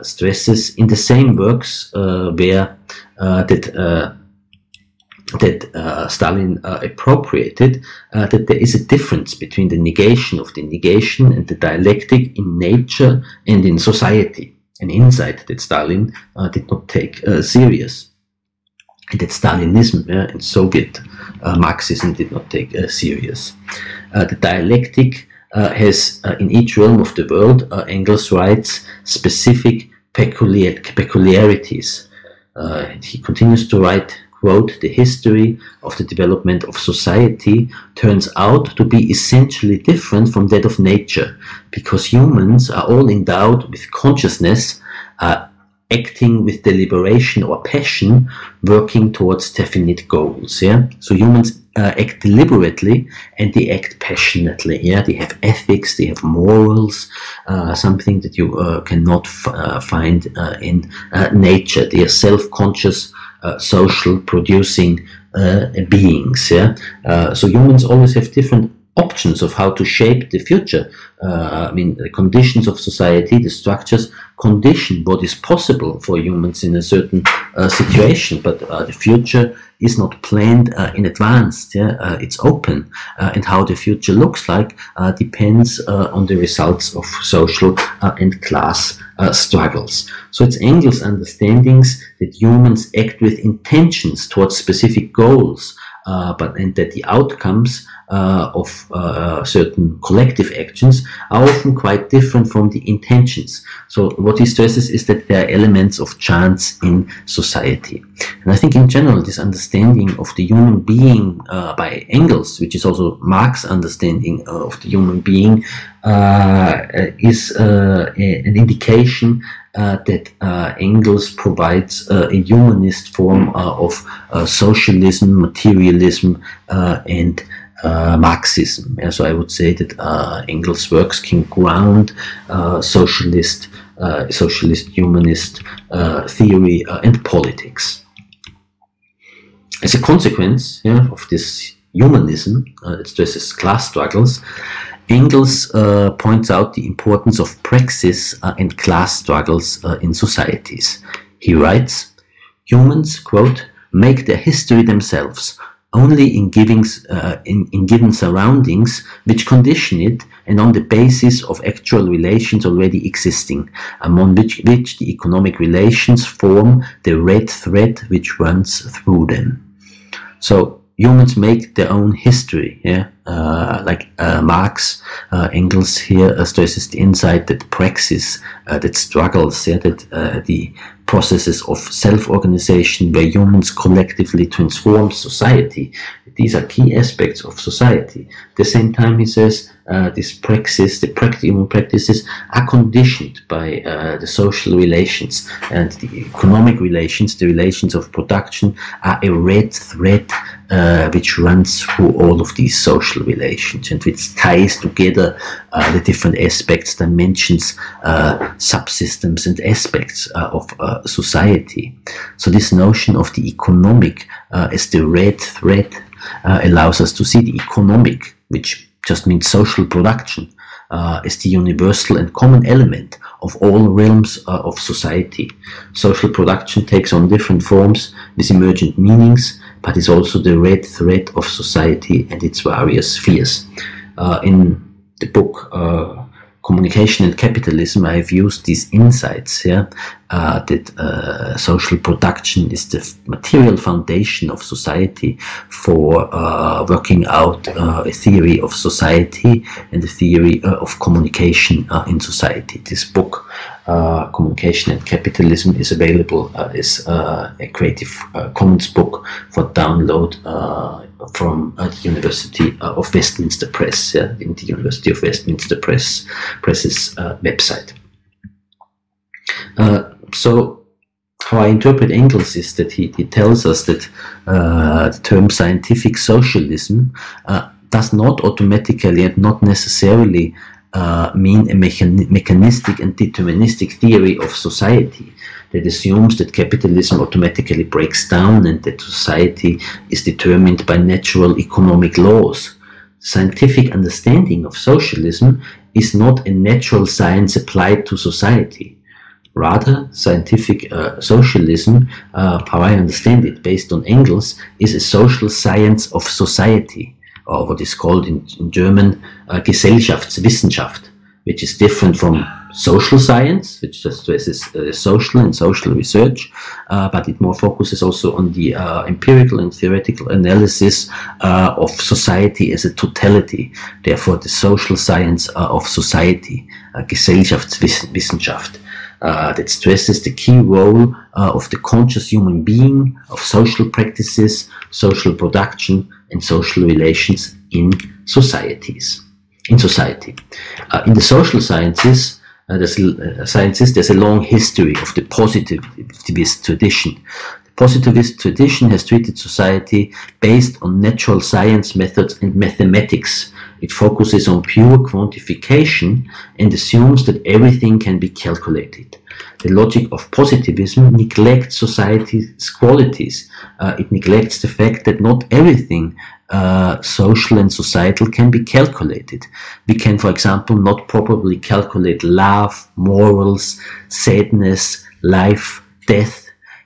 stresses in the same works that Stalin appropriated, that there is a difference between the negation of the negation and the dialectic in nature and in society. An insight that Stalin did not take serious, and that Stalinism and Soviet Marxism did not take serious. The dialectic has, in each realm of the world, Engels writes, specific peculiarities. He continues to write, quote, "The history of the development of society turns out to be essentially different from that of nature, because humans are all endowed with consciousness, acting with deliberation or passion, working towards definite goals." Yeah, so humans act deliberately and they act passionately. Yeah, they have ethics, they have morals, something that you cannot find in nature. They are self-conscious, social, producing beings. Yeah, so humans always have different options of how to shape the future. I mean, the conditions of society, the structures condition what is possible for humans in a certain situation, but the future is not planned in advance. Yeah? It's open, and how the future looks like depends on the results of social and class struggles. So it's Engels' understandings that humans act with intentions towards specific goals, and that the outcomes of certain collective actions are often quite different from the intentions. So what he stresses is that there are elements of chance in society. And I think in general this understanding of the human being by Engels, which is also Marx's understanding of the human being, is an indication that Engels provides a humanist form of socialism, materialism, and Marxism. Yeah, so I would say that Engels' works can ground socialist humanist theory and politics. As a consequence, yeah, of this humanism, it stresses class struggles. Engels points out the importance of praxis and class struggles in societies. He writes, "Humans, quote, make their history themselves, only in given surroundings which condition it and on the basis of actual relations already existing, among which the economic relations form the red thread which runs through them." So humans make their own history, yeah? Like Marx, Engels here stresses the insight that praxis, that struggles, yeah? That the processes of self-organization where humans collectively transform society, these are key aspects of society. At the same time, he says, this praxis, the human practices are conditioned by the social relations and the economic relations. The relations of production are a red thread which runs through all of these social relations and which ties together the different aspects, dimensions, subsystems and aspects of society. So this notion of the economic as the red thread allows us to see the economic, which just means social production, is the universal and common element of all realms of society. Social production takes on different forms with emergent meanings, but is also the red thread of society and its various spheres. In the book Communication and Capitalism, I have used these insights, yeah, that social production is the material foundation of society for working out a theory of society and a theory of communication in society. This book, Communication and Capitalism, is available as a Creative Commons book for download from the University of Westminster Press, yeah, in the University of Westminster Press's website. So how I interpret Engels is that he tells us that the term scientific socialism does not automatically and not necessarily mean a mechanistic and deterministic theory of society that assumes that capitalism automatically breaks down and that society is determined by natural economic laws. Scientific understanding of socialism is not a natural science applied to society. Rather, scientific socialism, how I understand it, based on Engels, is a social science of society, or what is called in German Gesellschaftswissenschaft, which is different from social science, which just stresses social and social research, but it more focuses also on the empirical and theoretical analysis of society as a totality. Therefore, the social science of society, Gesellschaftswissenschaft. that stresses the key role of the conscious human being, of social practices, social production, and social relations in societies. In society, in the social sciences, there's a long history of the positivist tradition. The positivist tradition has treated society based on natural science methods and mathematics. It focuses on pure quantification and assumes that everything can be calculated. The logic of positivism neglects society's qualities. It neglects the fact that not everything social and societal can be calculated. We can, for example, not properly calculate love, morals, sadness, life, death,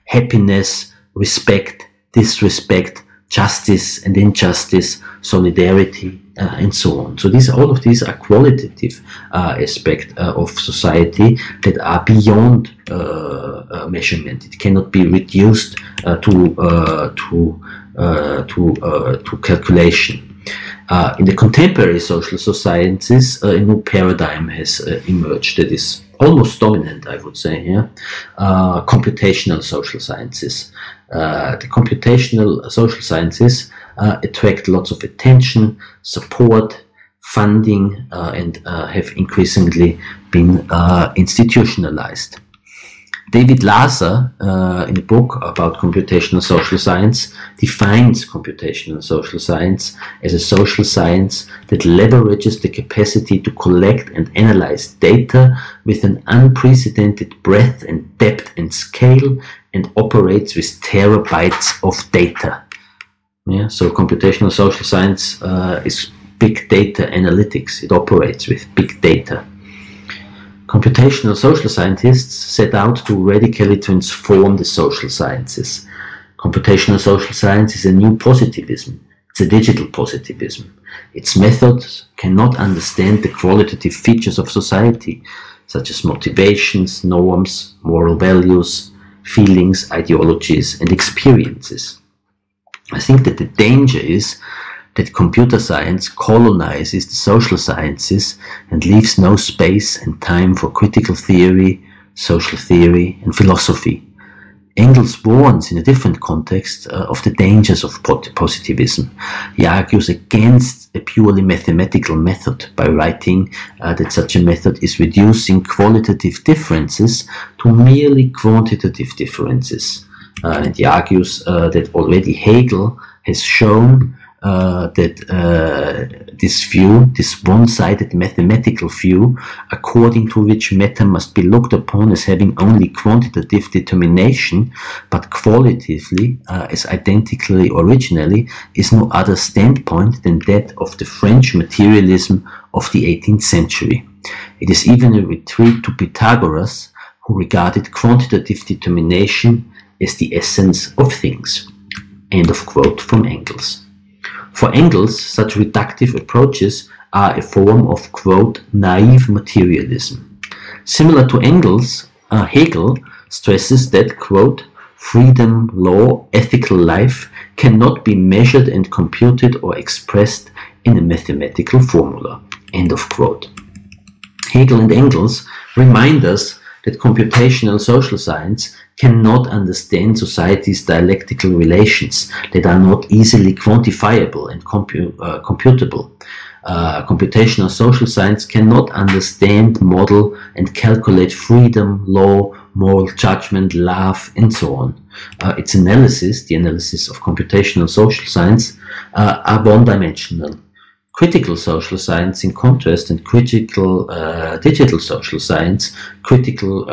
happiness, respect, disrespect, justice and injustice, solidarity, and so on. So these, all of these are qualitative aspects of society that are beyond measurement. It cannot be reduced to calculation. In the contemporary social sciences, a new paradigm has emerged that is almost dominant, I would say, here, computational social sciences. The computational social sciences attract lots of attention, support, funding, and have increasingly been institutionalized. David Lazar, in a book about computational social science, defines computational social science as a social science that leverages the capacity to collect and analyze data with an unprecedented breadth and depth and scale, and operates with terabytes of data. Yeah, so computational social science is big data analytics. It operates with big data. Computational social scientists set out to radically transform the social sciences. Computational social science is a new positivism. It's a digital positivism. Its methods cannot understand the qualitative features of society, such as motivations, norms, moral values, feelings, ideologies, and experiences. I think that the danger is that computer science colonizes the social sciences and leaves no space and time for critical theory, social theory, and philosophy. Engels warns in a different context of the dangers of positivism. He argues against a purely mathematical method by writing that such a method is reducing qualitative differences to merely quantitative differences. And he argues that already Hegel has shown that this view, this one-sided mathematical view, according to which matter must be looked upon as having only quantitative determination, but qualitatively as identically originally, is no other standpoint than that of the French materialism of the 18th century. It is even a retreat to Pythagoras, who regarded quantitative determination as the essence of things. End of quote from Engels. For Engels, such reductive approaches are a form of, quote, naive materialism. Similar to Engels, Hegel stresses that, quote, freedom, law, ethical life cannot be measured and computed or expressed in a mathematical formula, end of quote. Hegel and Engels remind us that computational social science cannot understand society's dialectical relations that are not easily quantifiable and computable. Computational social science cannot understand, model, and calculate freedom, law, moral judgment, love, and so on. Its analysis, the analysis of computational social science, are one-dimensional. Critical social science, in contrast, and critical digital social science, critical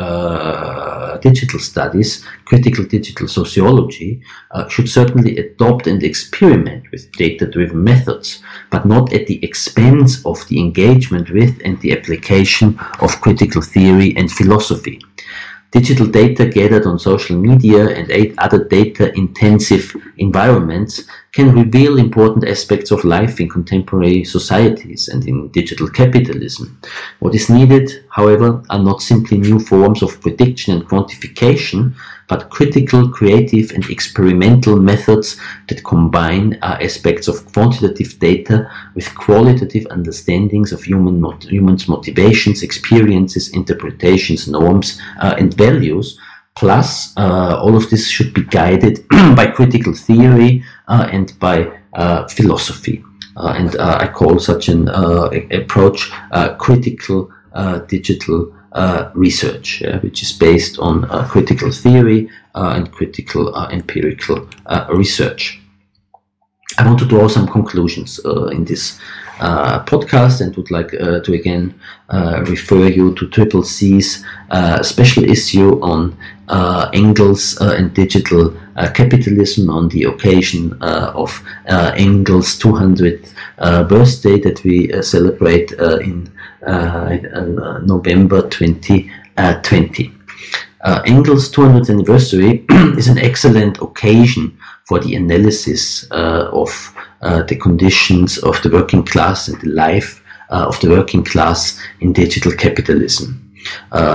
digital studies, critical digital sociology should certainly adopt and experiment with data-driven methods, but not at the expense of the engagement with and the application of critical theory and philosophy. Digital data gathered on social media and other data-intensive environments can reveal important aspects of life in contemporary societies and in digital capitalism. What is needed, however, are not simply new forms of prediction and quantification, but critical, creative and experimental methods that combine aspects of quantitative data with qualitative understandings of humans' motivations, experiences, interpretations, norms and values. Plus, all of this should be guided by critical theory and by philosophy. I call such an approach critical digital research, which is based on critical theory and critical empirical research. I want to draw some conclusions in this podcast, and would like to again refer you to tripleC's special issue on Engels and digital capitalism on the occasion of Engels' 200th birthday that we celebrate in November 2020. Engels' 200th anniversary is an excellent occasion for the analysis of the conditions of the working class and the life of the working class in digital capitalism.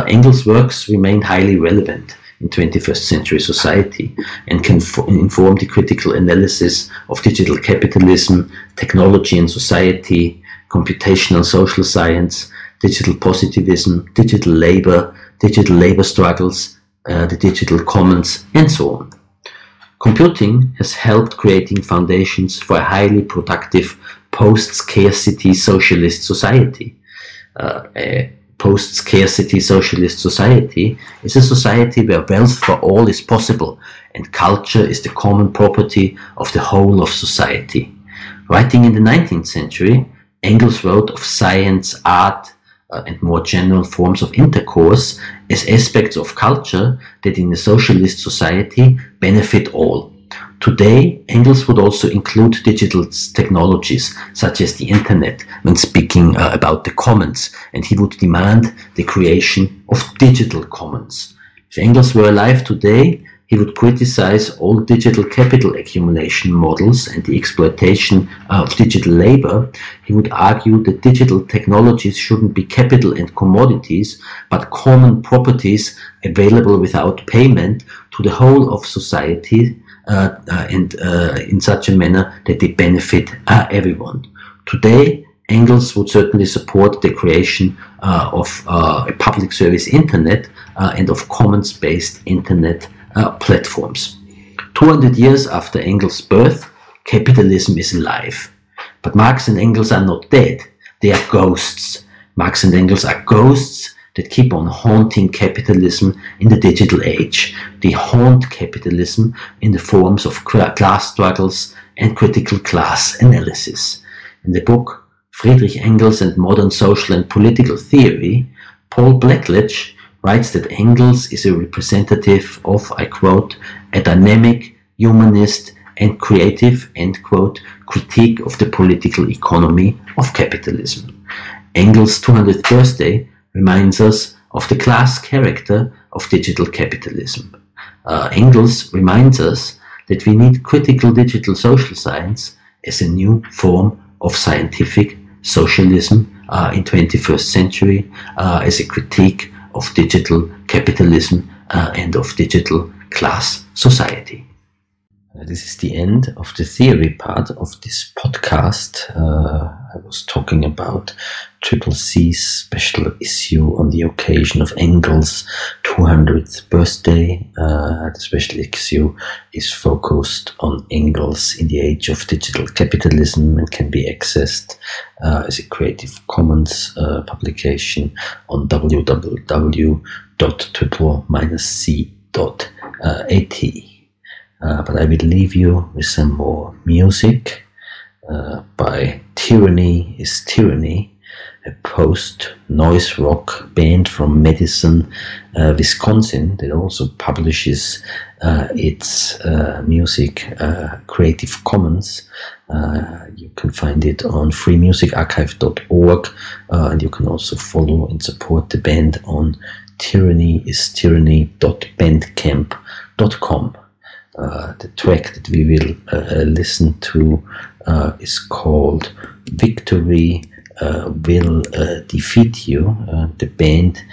Engels' works remain highly relevant in 21st century society and can inform the critical analysis of digital capitalism, technology and society, computational social science, digital positivism, digital labor struggles, the digital commons, and so on. Computing has helped creating foundations for a highly productive post-scarcity socialist society. A post-scarcity socialist society is a society where wealth for all is possible and culture is the common property of the whole of society. Writing in the 19th century, Engels wrote of science, art, and more general forms of intercourse as aspects of culture that in a socialist society benefit all. Today, Engels would also include digital technologies such as the internet when speaking about the commons, and he would demand the creation of digital commons. If Engels were alive today, he would criticize all digital capital accumulation models and the exploitation of digital labor. He would argue that digital technologies shouldn't be capital and commodities, but common properties available without payment to the whole of society and in such a manner that they benefit everyone. Today, Engels would certainly support the creation of a public service internet and of commons-based internet platforms. 200 years after Engels' birth, capitalism is alive. But Marx and Engels are not dead, they are ghosts. Marx and Engels are ghosts that keep on haunting capitalism in the digital age. They haunt capitalism in the forms of class struggles and critical class analysis. In the book Friedrich Engels and Modern Social and Political Theory, Paul Blackledge writes that Engels is a representative of, I quote, a dynamic, humanist and creative, end quote, critique of the political economy of capitalism. Engels' 200th birthday reminds us of the class character of digital capitalism. Engels reminds us that we need critical digital social science as a new form of scientific socialism in 21st century, as a critique of digital capitalism and of digital class society. This is the end of the theory part of this podcast. I was talking about tripleC's special issue on the occasion of Engels' 200th birthday. The special issue is focused on Engels in the age of digital capitalism and can be accessed as a Creative Commons publication on www.triple-c.at. But I will leave you with some more music by Tyranny is Tyranny, a post-noise rock band from Madison, Wisconsin, that also publishes its music Creative Commons. You can find it on freemusicarchive.org, and you can also follow and support the band on tyrannyistyranny.bandcamp.com. the track that we will listen to is called Victory Will Defeat You. The band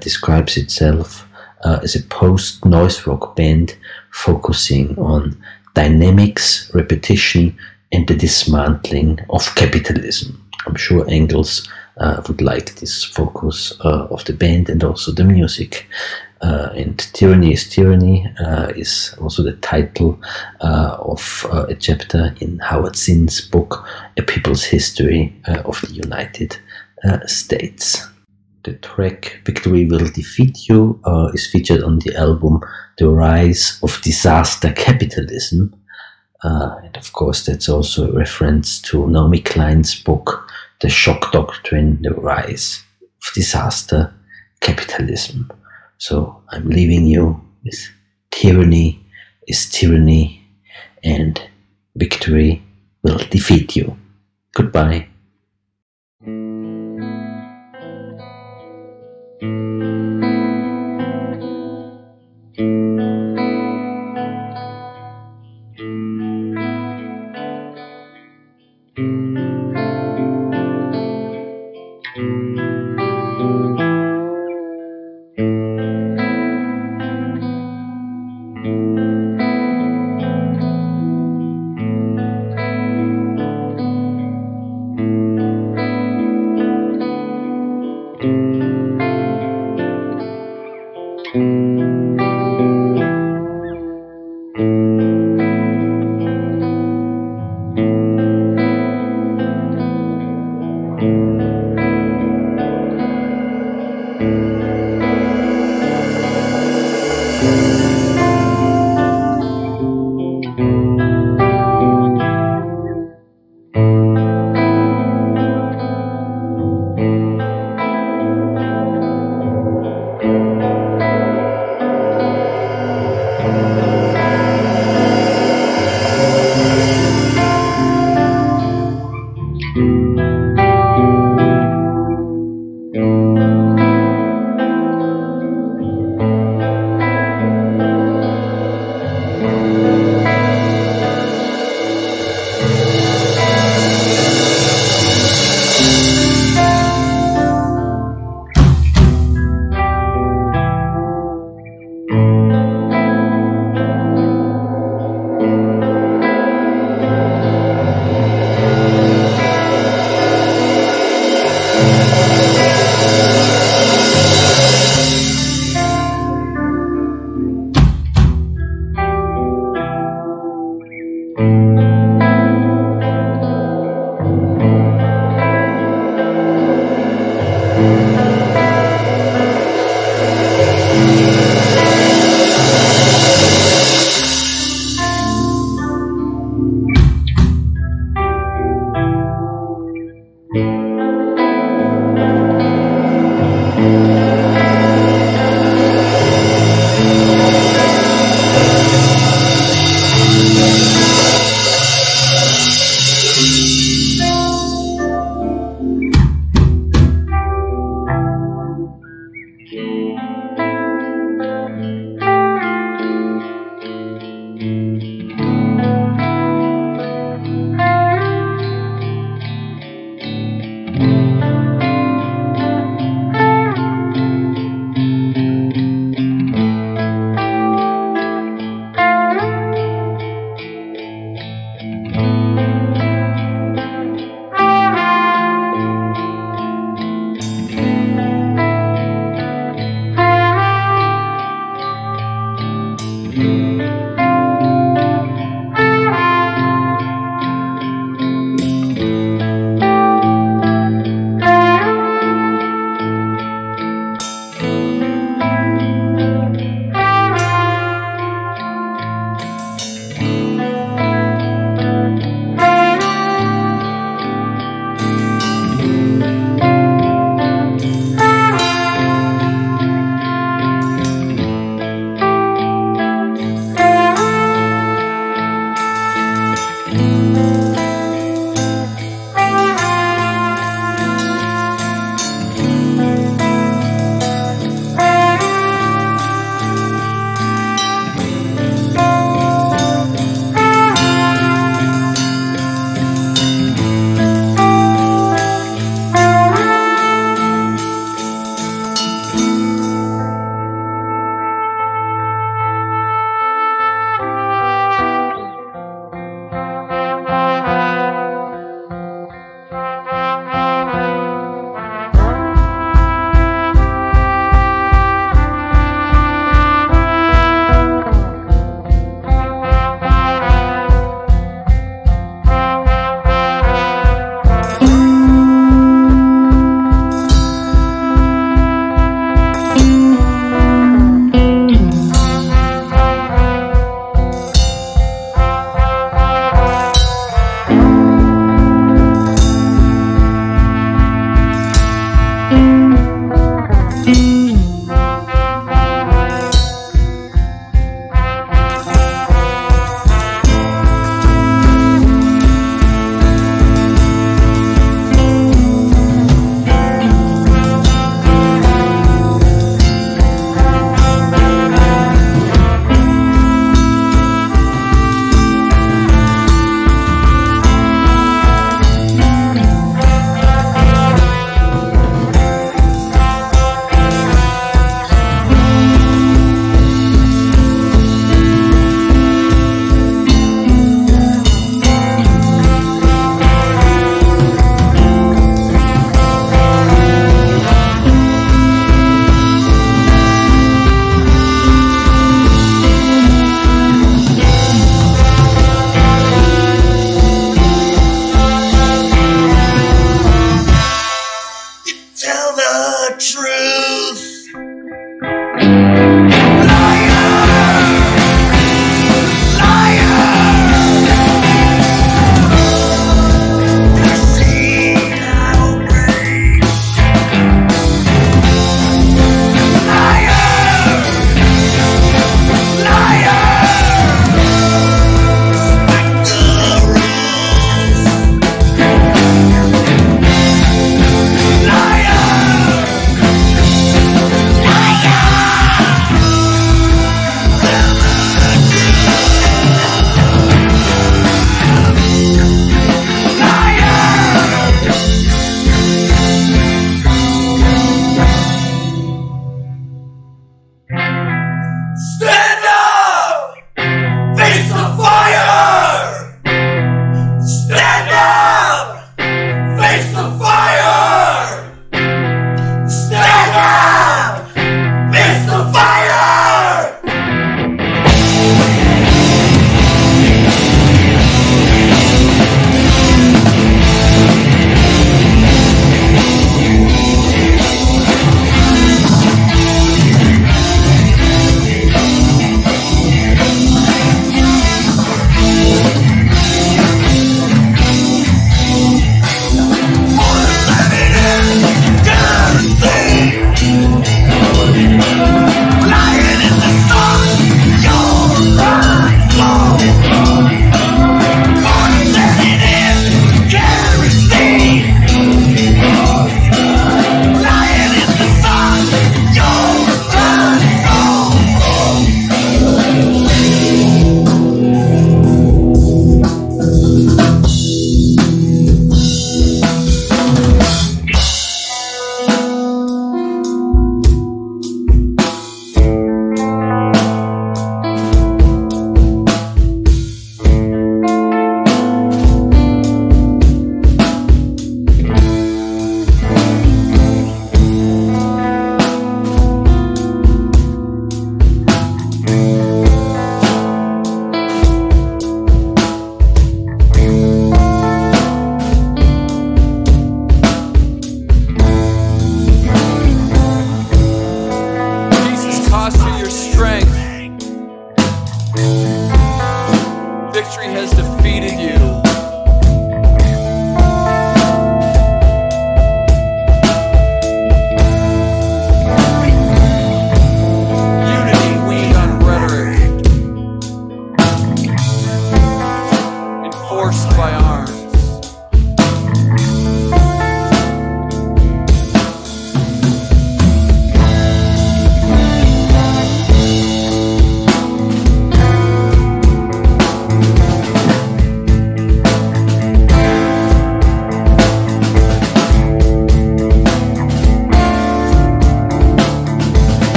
describes itself as a post-noise rock band focusing on dynamics, repetition, and the dismantling of capitalism. I'm sure Engels would like this focus of the band and also the music. And Tyranny is Tyranny is also the title of a chapter in Howard Zinn's book, A People's History of the United States. The track Victory Will Defeat You is featured on the album The Rise of Disaster Capitalism. And of course, that's also a reference to Naomi Klein's book, The Shock Doctrine, The Rise of Disaster Capitalism. So I'm leaving you with Tyranny is Tyranny, and Victory Will Defeat You. Goodbye.